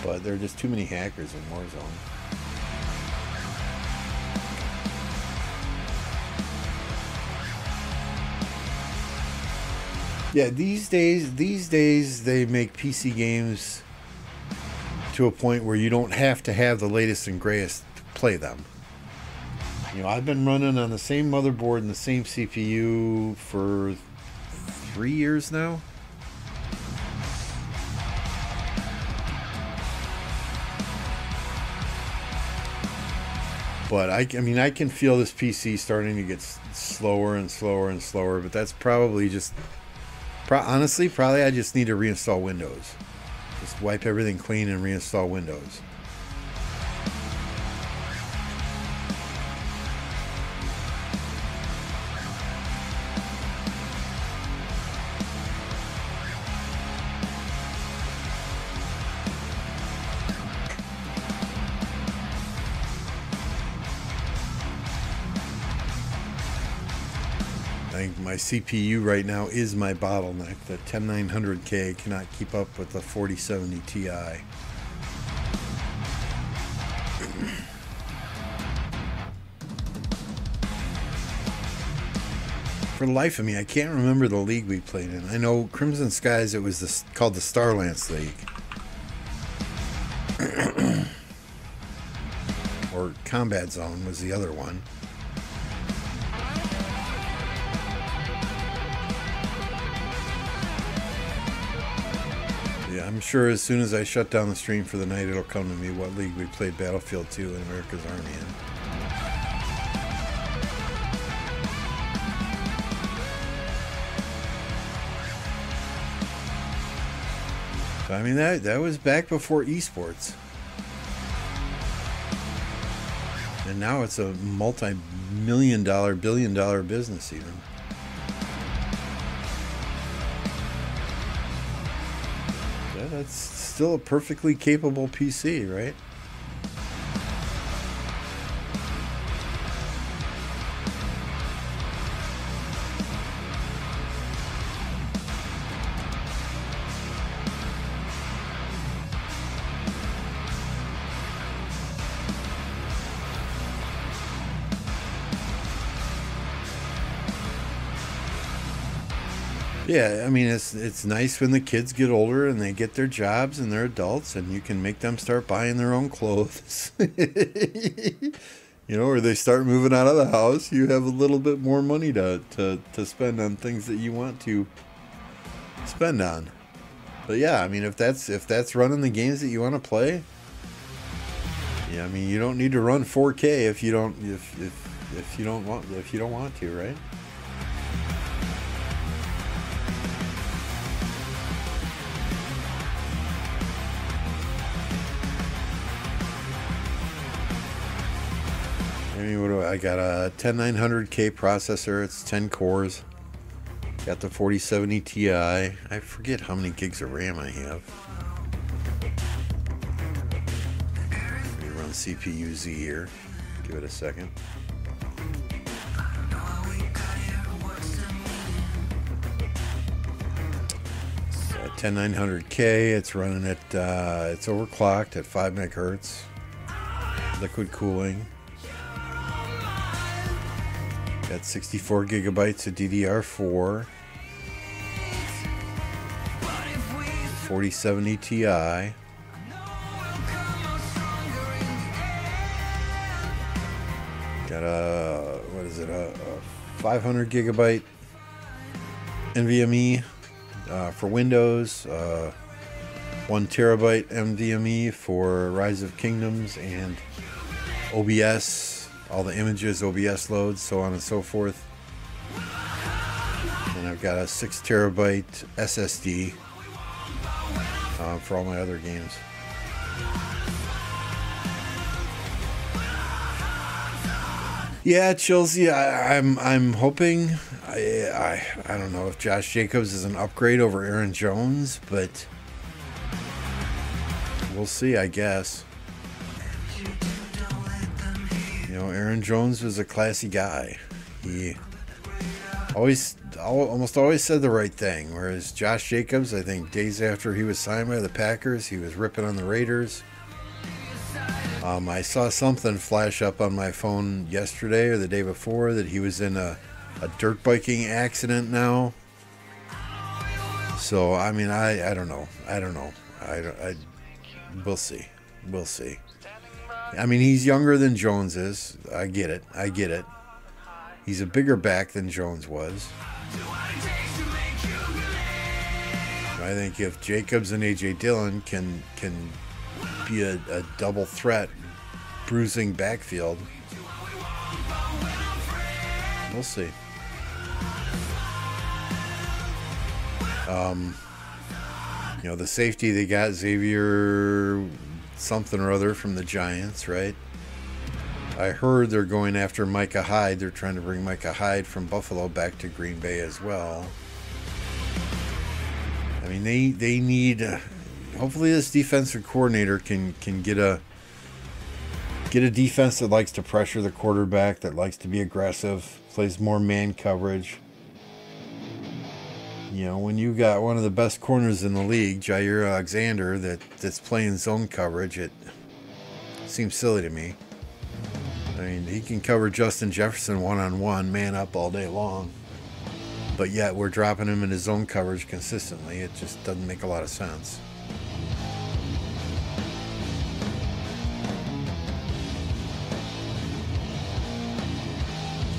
But there are just too many hackers in Warzone. Yeah, these days they make PC games to a point where you don't have to have the latest and greatest to play them. You know, I've been running on the same motherboard and the same CPU for 3 years now. But I mean, I can feel this PC starting to get slower and slower and slower, but that's probably just... honestly, probably I just need to reinstall Windows. Just wipe everything clean and reinstall Windows. My CPU right now is my bottleneck. The 10900K cannot keep up with the 4070 Ti. For the life of me, I can't remember the league we played in. I know Crimson Skies, it was called the Starlance League. Or Combat Zone was the other one. I'm sure as soon as I shut down the stream for the night, it'll come to me what league we played Battlefield 2 and America's Army in. So, I mean, that was back before esports. And now it's a multi-million-dollar, billion-dollar business even. That's still a perfectly capable PC, right? Yeah, I mean, it's nice when the kids get older and they get their jobs and they're adults and you can make them start buying their own clothes. You know, or they start moving out of the house, you have a little bit more money to spend on things that you want to spend on. But yeah, I mean, if that's running the games that you want to play, yeah, I mean, you don't need to run 4K if you don't want to, right? I mean, what do I got? A 10900K processor. It's 10 cores. Got the 4070 Ti. I forget how many gigs of RAM I have. Let me run CPU Z here. Give it a second. It's 10900K. It's running at. It's overclocked at 5 MHz. Liquid cooling. Got 64 gigabytes of DDR4, 4070 Ti, got a, what is it, a 500 gigabyte NVMe for Windows, 1 terabyte NVMe for Rise of Kingdoms and OBS. All the images, OBS loads, so on and so forth. And I've got a 6 terabyte SSD for all my other games. Yeah, Chelsea, I'm hoping. I don't know if Josh Jacobs is an upgrade over Aaron Jones, but we'll see, I guess. You know, Aaron Jones was a classy guy. He almost always said the right thing. Whereas Josh Jacobs, I think days after he was signed by the Packers, he was ripping on the Raiders. I saw something flash up on my phone yesterday or the day before that he was in a dirt biking accident now. So, I mean, I don't know. I don't know. We'll see. We'll see. I mean, he's younger than Jones is. I get it. I get it. He's a bigger back than Jones was. I think if Jacobs and A.J. Dillon can be a double threat, bruising backfield, we'll see. You know, the safety they got, Xavier something or other from the Giants, right? I heard they're going after Micah Hyde. They're trying to bring Micah Hyde from Buffalo back to Green Bay as well. I mean, they need. Hopefully, this defensive coordinator can get a defense that likes to pressure the quarterback, that likes to be aggressive, plays more man coverage. You know, when you got one of the best corners in the league, Jaire Alexander, that's playing zone coverage, it seems silly to me. I mean, he can cover Justin Jefferson one-on-one, man up all day long. But yet, we're dropping him in his zone coverage consistently. It just doesn't make a lot of sense.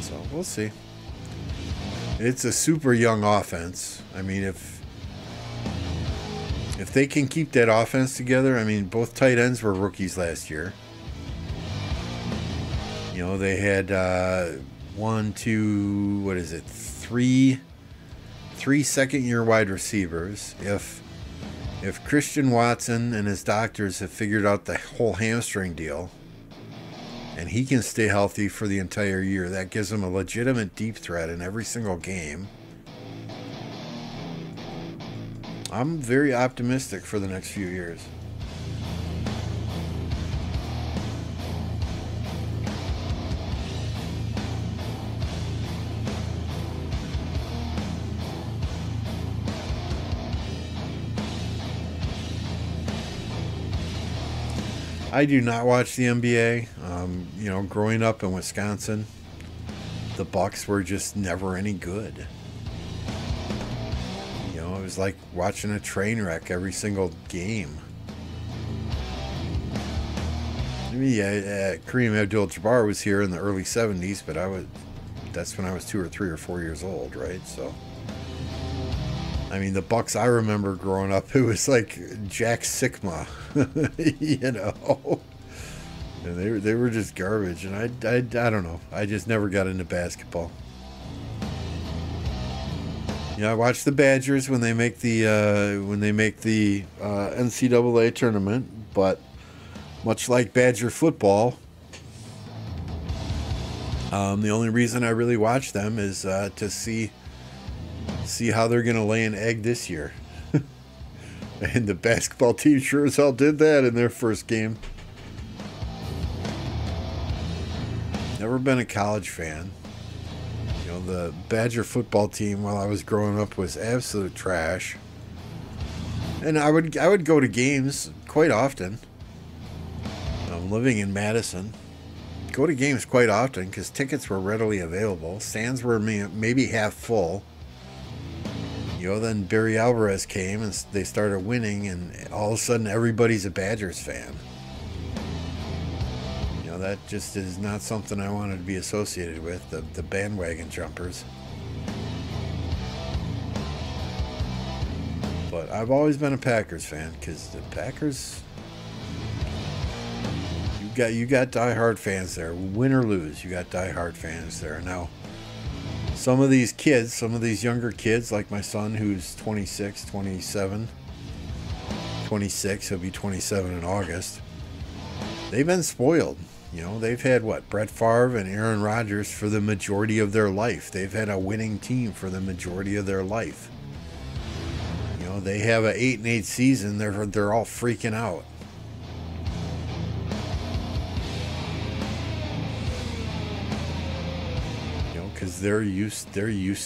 So, we'll see. It's a super young offense. I mean, if they can keep that offense together, I mean, both tight ends were rookies last year. You know, they had three second-year wide receivers. If Christian Watson and his doctors have figured out the whole hamstring deal, and he can stay healthy for the entire year, that gives him a legitimate deep threat in every single game. I'm very optimistic for the next few years. I do not watch the NBA. You know, growing up in Wisconsin, the Bucks were just never any good. know, it was like watching a train wreck every single game. I mean, yeah, Kareem Abdul-Jabbar was here in the early 70s, but that's when I was 2 or 3 or 4 years old, right? So, I mean, the Bucks I remember growing up, it was like Jack Sikma, you know? And they were just garbage, and I don't know. I just never got into basketball. You know, I watch the Badgers when they make the NCAA tournament, but much like Badger football, the only reason I really watch them is to see how they're going to lay an egg this year. And the basketball team sure as hell did that in their first game. Never been a college fan. You know, the Badger football team while I was growing up was absolute trash. And I would go to games quite often. I'm living in Madison. Go to games quite often because tickets were readily available. Stands were maybe half full. You know, then Barry Alvarez came and they started winning, and all of a sudden everybody's a Badgers fan. You know, that just is not something I wanted to be associated with, the bandwagon jumpers. But I've always been a Packers fan because the Packers... You got diehard fans there. Win or lose, you got diehard fans there. Now, some of these kids, some of these younger kids, like my son who's 26, he'll be 27 in August, they've been spoiled. You know, they've had, what, Brett Favre and Aaron Rodgers for the majority of their life. They've had a winning team for the majority of their life. You know, they have an 8-8 season. They're all freaking out. They're used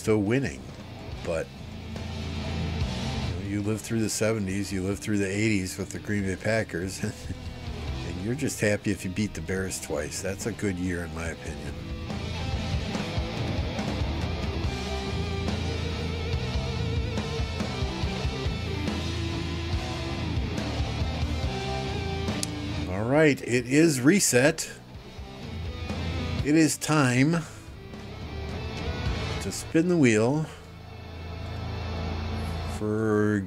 to winning. But you know, you lived through the 70s, you lived through the 80s with the Green Bay Packers, and you're just happy if you beat the Bears twice. That's a good year, in my opinion. All right, it is reset. It is time to spin the wheel for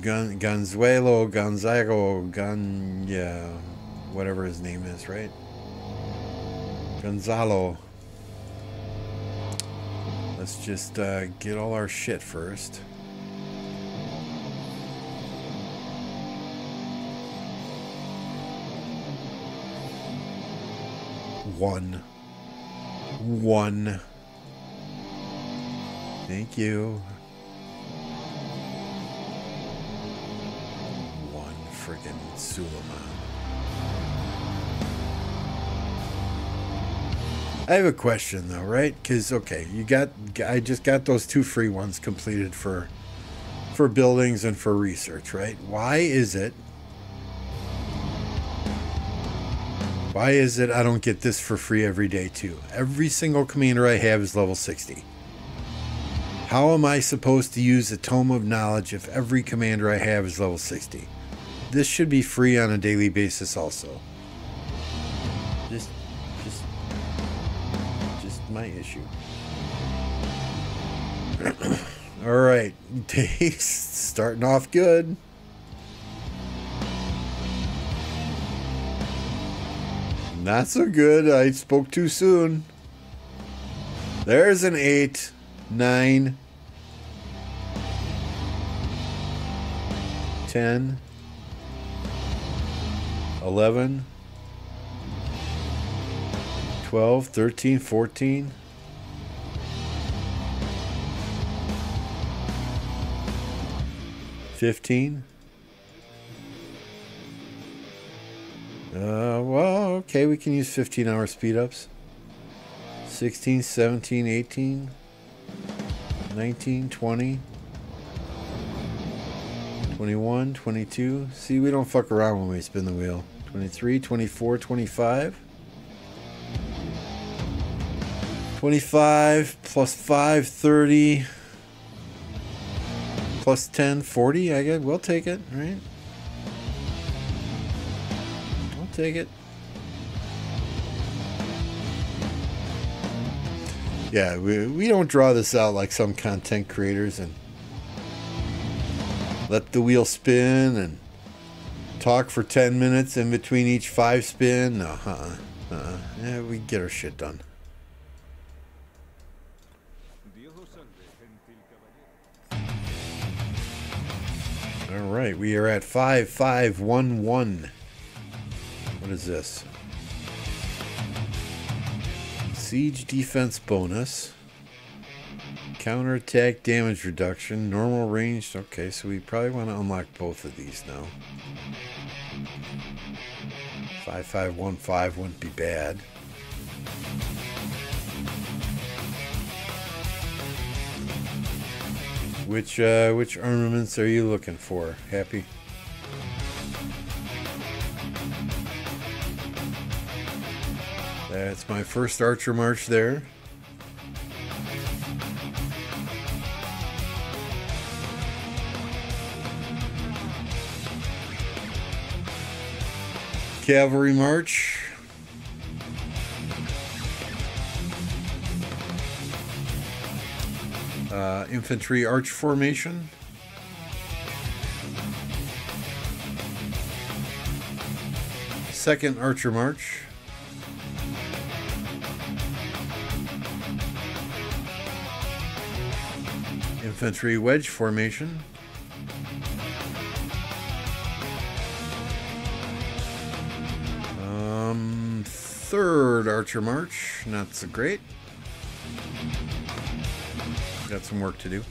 whatever his name is, right? Gonzalo. Let's just get all our shit first. One. Thank you. One friggin' Suleiman. I have a question though, right? Because, okay, I just got those 2 free ones completed for buildings and for research, right? Why is it I don't get this for free every day too? Every single commander I have is level 60. How am I supposed to use a Tome of Knowledge if every commander I have is level 60? This should be free on a daily basis also. Just my issue. All right, Dave's starting off good. Not so good, I spoke too soon. There's an 8. 9, 10, 11, 12, 13, 14. Well, okay, we can use 15-hour speed-ups. 16, 17, 18. 19, 20, 21, 22. See, we don't fuck around when we spin the wheel. 23, 24, 25. 25 plus 5, 30. Plus 10, 40, I guess. We'll take it, right? We'll take it. Yeah, we don't draw this out like some content creators and let the wheel spin and talk for 10 minutes in between each 5 spin. No, yeah, we get our shit done. All right, we are at 5511. What is this? Siege defense bonus, counter attack damage reduction, normal range. Okay, so we probably want to unlock both of these now. 5515 wouldn't be bad. Which armaments are you looking for, Happy? That's my first Archer March there. Cavalry March. Infantry Arch Formation. Second Archer March. Infantry Wedge Formation. Third Archer March, not so great. Got some work to do.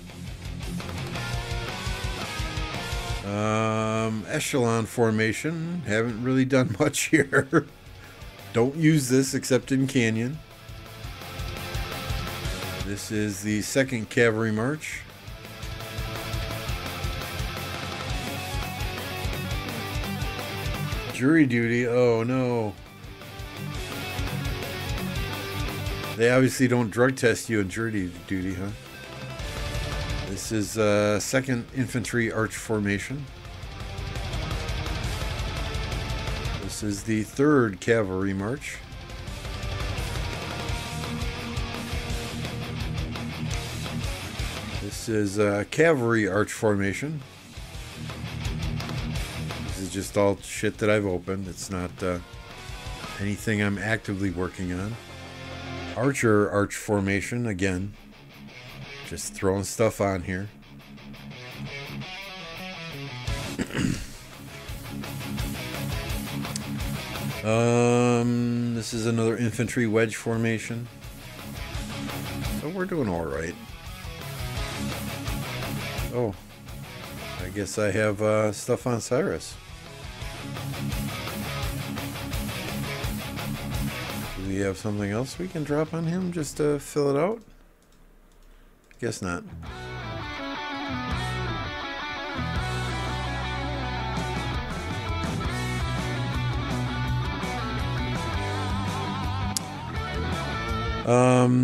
Echelon Formation, haven't really done much here. Don't use this except in Canyon. This is the second Cavalry March. Jury duty, oh no. They obviously don't drug test you in jury duty, huh? This is 2nd Infantry Arch Formation. This is the 3rd Cavalry March. This is Cavalry Arch Formation. This is just all shit that I've opened. It's not anything I'm actively working on. Archer Arch Formation, again. Just throwing stuff on here. This is another infantry wedge formation. So we're doing all right. Oh, I guess I have stuff on Cyrus. Do we have something else we can drop on him just to fill it out? Guess not.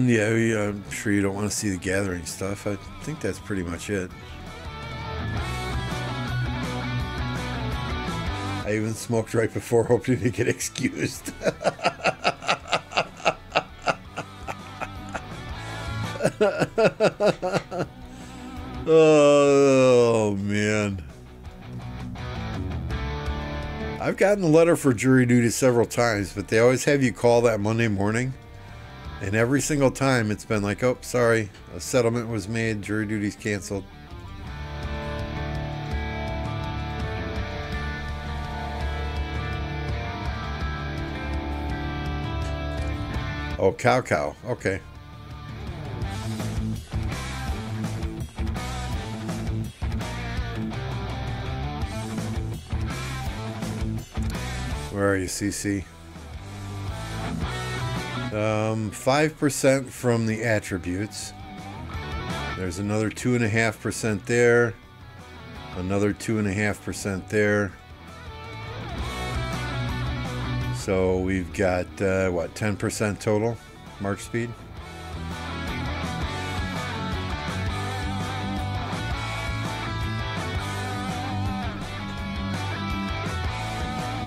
Yeah, I'm sure you don't want to see the gathering stuff. I think that's pretty much it. I even smoked right before, hoping to get excused. Oh man, I've gotten a letter for jury duty several times, but they always have you call that Monday morning, and every single time it's been like, oh sorry, a settlement was made, jury duty's canceled. Oh, cow, okay. Where are you, CC? 5% from the attributes. There's another 2.5% there. Another 2.5% there. So we've got, what, 10% total march speed?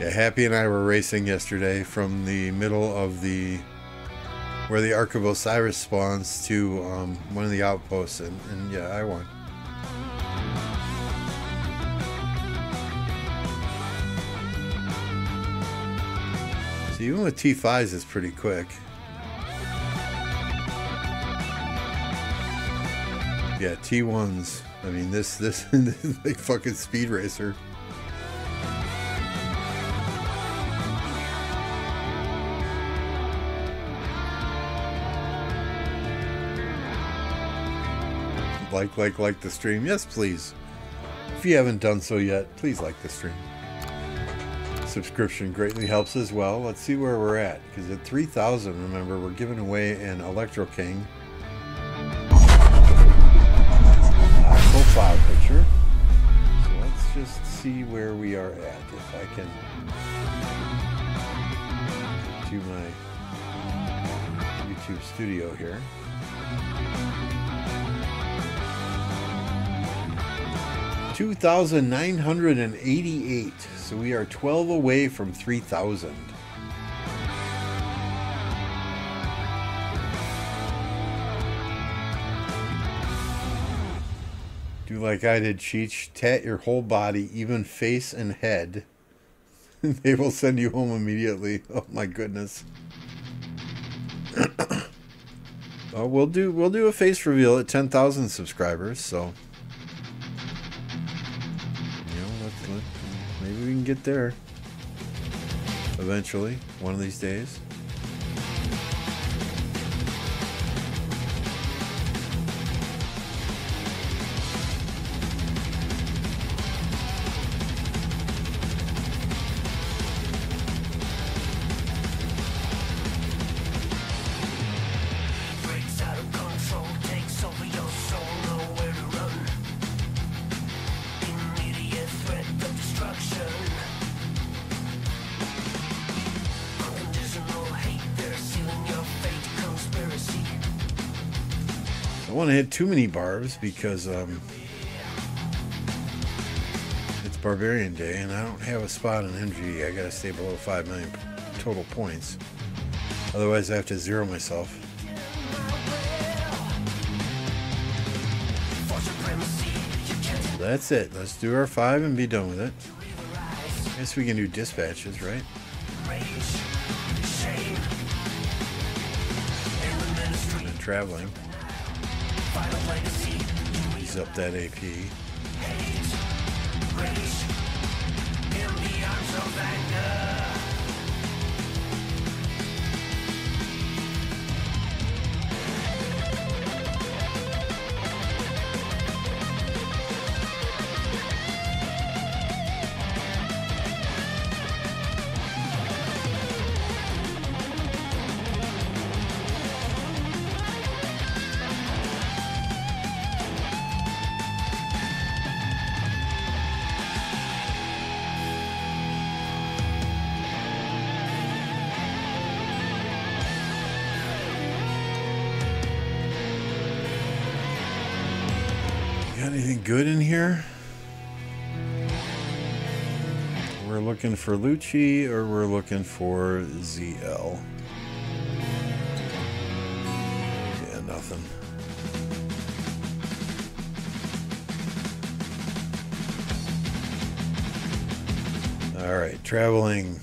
Yeah, Happy and I were racing yesterday from the middle of the where the Arc of Osiris spawns to one of the outposts, and yeah, I won. So even with T5s, it's pretty quick. Yeah, T1s. I mean, this is like fucking speed racer. Like the stream. Yes, please. If you haven't done so yet, please like the stream. Subscription greatly helps as well. Let's see where we're at, because at 3,000, remember, we're giving away an Electro King profile picture. So let's just see where we are at. If I can do my YouTube studio here. $2,988. So we are 12 away from 3,000. Do like I did, Cheech. Tat your whole body, even face and head. They will send you home immediately. Oh my goodness. Well, we'll do a face reveal at 10,000 subscribers. So. Maybe we can get there eventually, one of these days. Hit too many barbs because it's Barbarian Day and I don't have a spot in MG. I gotta stay below 5 million total points, otherwise I have to zero myself. That's it. Let's do our 5 and be done with it. I guess we can do dispatches, right? And traveling. He's up that AP. Good in here. We're looking for Lucci or we're looking for ZL. Yeah, nothing. All right, traveling.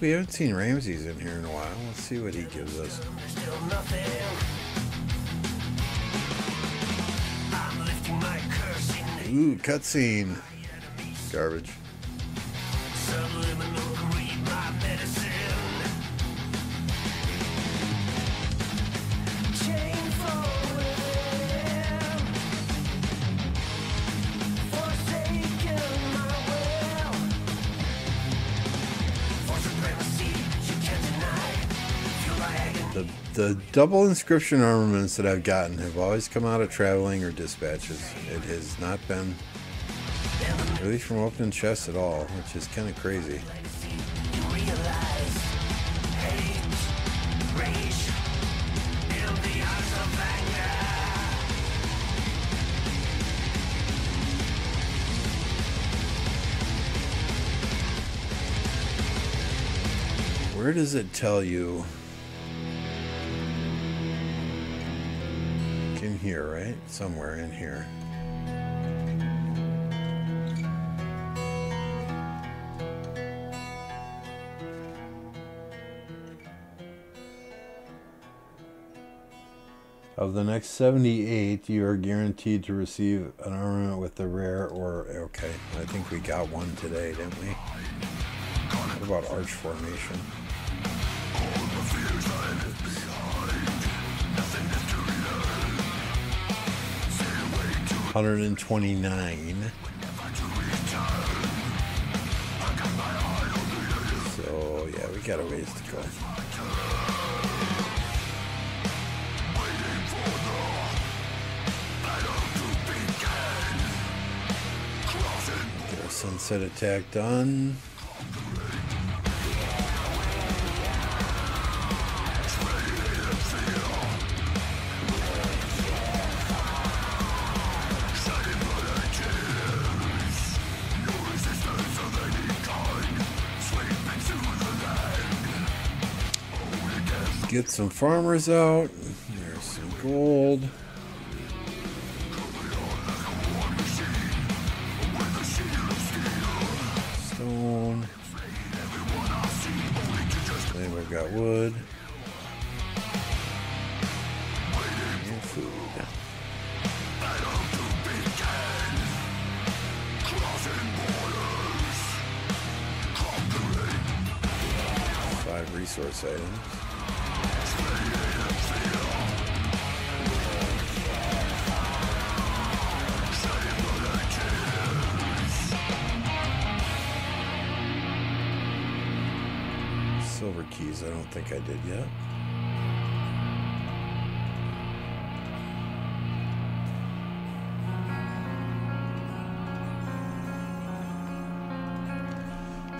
We haven't seen Ramsey's in here in a while. Let's see what he gives us. Ooh, cutscene. Garbage. The double inscription armaments that I've gotten have always come out of traveling or dispatches. It has not been released from open chests at all, which is kind of crazy. Where does it tell you? In here, right? Somewhere in here. Of the next 78, you are guaranteed to receive an armament with the rare or... Okay, I think we got one today, didn't we? What about Arch Formation? All 129. So, yeah, we got a ways to go. Sunset attack done. Get some farmers out. There's some gold. Got wood and food. Five resource items. Silver keys, I don't think I did yet.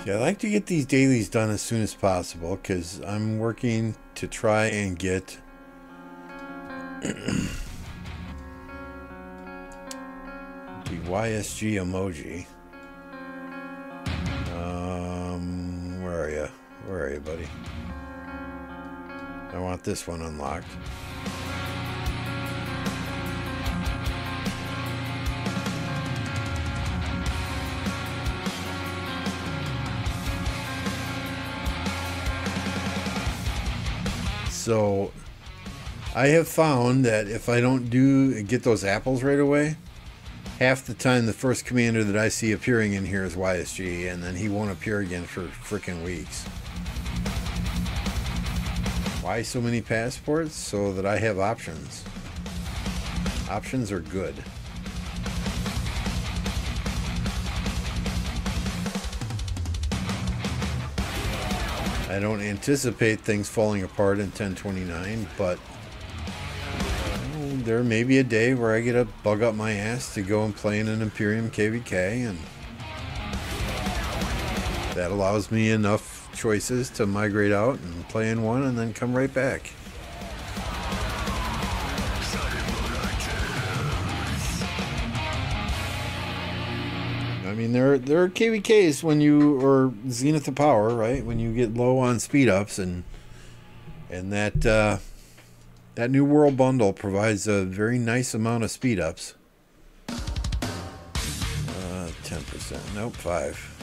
Yeah, I like to get these dailies done as soon as possible because I'm working to try and get the YSG emoji. Where are you? Where are you, buddy? I want this one unlocked. So I have found that if I don't get those apples right away, half the time the first commander that I see appearing in here is YSG, and then he won't appear again for freaking weeks. Why so many passports? So that I have options. Options are good. I don't anticipate things falling apart in 1029, but there may be a day where I get to bug up my ass to go and play in an Imperium KVK, and that allows me enough choices to migrate out and play in one and then come right back. I mean, there are KVKs when you or Zenith of Power, right? When you get low on speed ups, and that New World bundle provides a very nice amount of speed ups. 10%, nope, 5.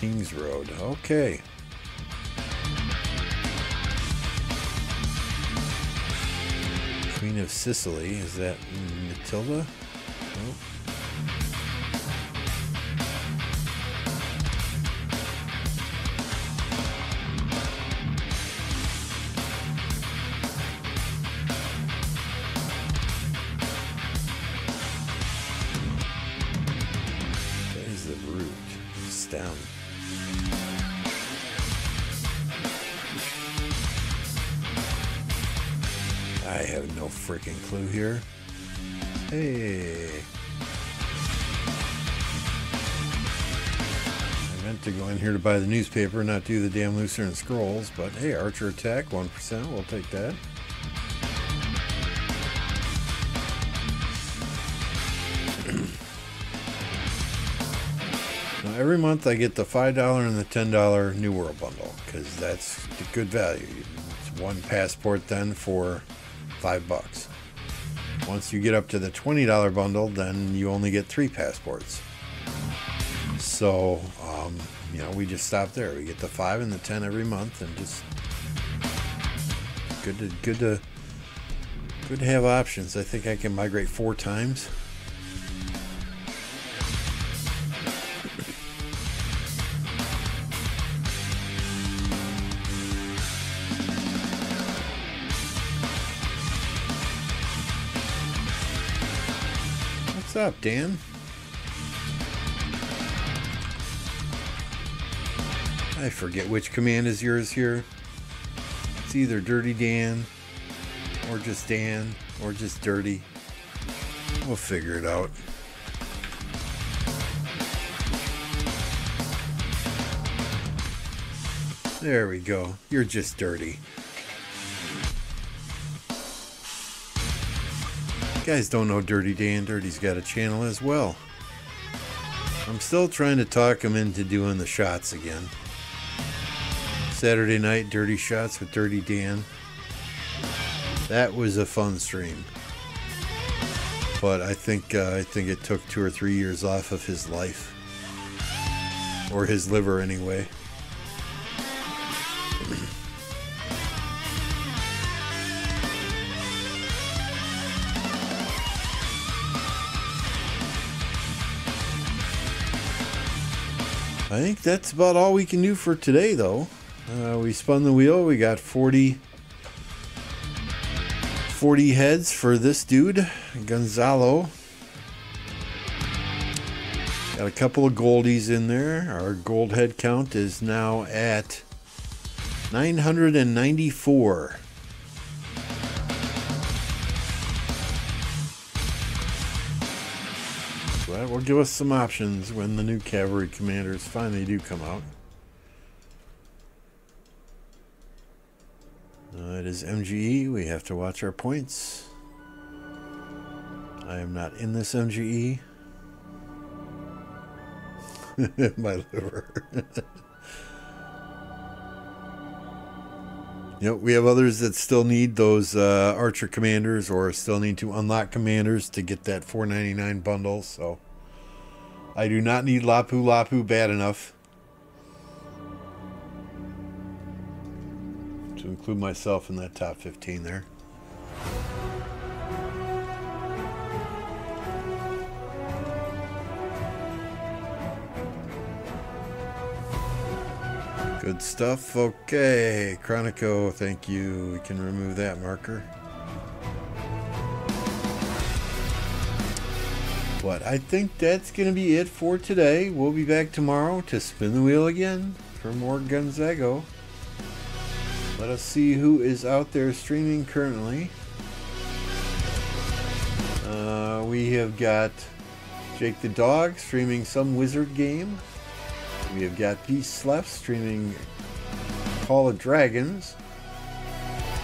King's Road. Okay. Queen of Sicily. Is that Matilda? Nope. That is the root. Stem. I have no freaking clue here. Hey. I meant to go in here to buy the newspaper, not do the damn Lucerne Scrolls, but hey, Archer Attack, 1%, we'll take that. every month I get the $5 and the $10 New World bundle, because that's good value. It's one passport then for $5. Once you get up to the $20 bundle, then you only get 3 passports. So, you know, we just stop there. We get the 5 and the 10 every month, and just good to have options. I think I can migrate 4 times. What's up, Dan? I forget which command is yours here. It's either Dirty Dan, or just Dan, or just Dirty. We'll figure it out. There we go. You're just Dirty. Guys don't know Dirty Dan. Dirty's got a channel as well. I'm still trying to talk him into doing the shots again. Saturday night, Dirty Shots with Dirty Dan. That was a fun stream. But I think it took 2 or 3 years off of his life. Or his liver, anyway. I think that's about all we can do for today, though. We spun the wheel. We got 40 heads for this dude, Gonzalo. Got a couple of goldies in there. Our gold head count is now at 994. That will give us some options when the new cavalry commanders finally do come out. It is MGE. We have to watch our points. I am not in this MGE. My liver. You know, we have others that still need those Archer commanders, or still need to unlock commanders to get that $4.99 bundle. So I do not need Lapu Lapu bad enough to include myself in that top 15 there. Good stuff. Okay, Chronico, thank you. We can remove that marker. But I think that's going to be it for today. We'll be back tomorrow to spin the wheel again for more Gonzago. Let us see who is out there streaming currently. We have got Jake the Dog streaming some wizard game. We have got Beast Left streaming Call of Dragons.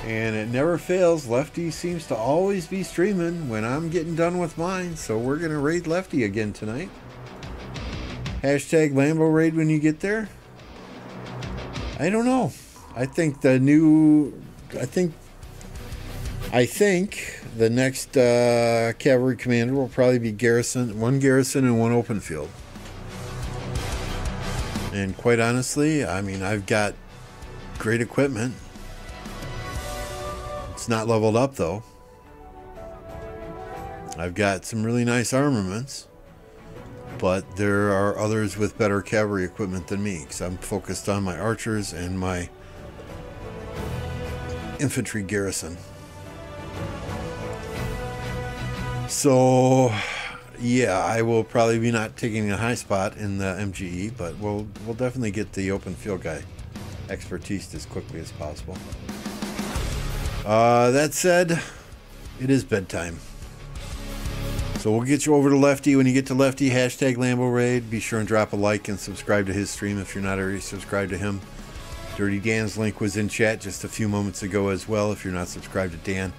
And it never fails. Lefty seems to always be streaming when I'm getting done with mine. So we're going to raid Lefty again tonight. Hashtag Lambo raid when you get there. I don't know. I think the next cavalry commander will probably be Garrison. One Garrison and one open field. And quite honestly, I mean, I've got great equipment. It's not leveled up, though. I've got some really nice armaments. But there are others with better cavalry equipment than me, because I'm focused on my archers and my infantry garrison. So... yeah, I will probably be not taking a high spot in the MGE, but we'll definitely get the open field guy expertise as quickly as possible. That said, it is bedtime. So we'll get you over to Lefty. When you get to Lefty, hashtag Lambo Raid. Be sure and drop a like and subscribe to his stream if you're not already subscribed to him. Dirty Dan's link was in chat just a few moments ago as well. If you're not subscribed to Dan,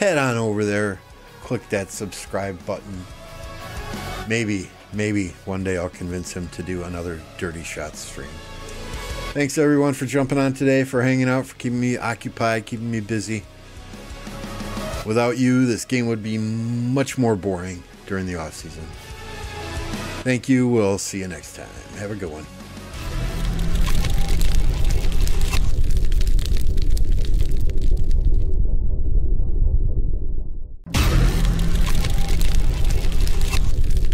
head on over there. Click that subscribe button. Maybe one day I'll convince him to do another Dirty Shots stream. Thanks everyone for jumping on today, for hanging out, for keeping me occupied, keeping me busy. Without you, this game would be much more boring during the off season. Thank you. We'll see you next time. Have a good one.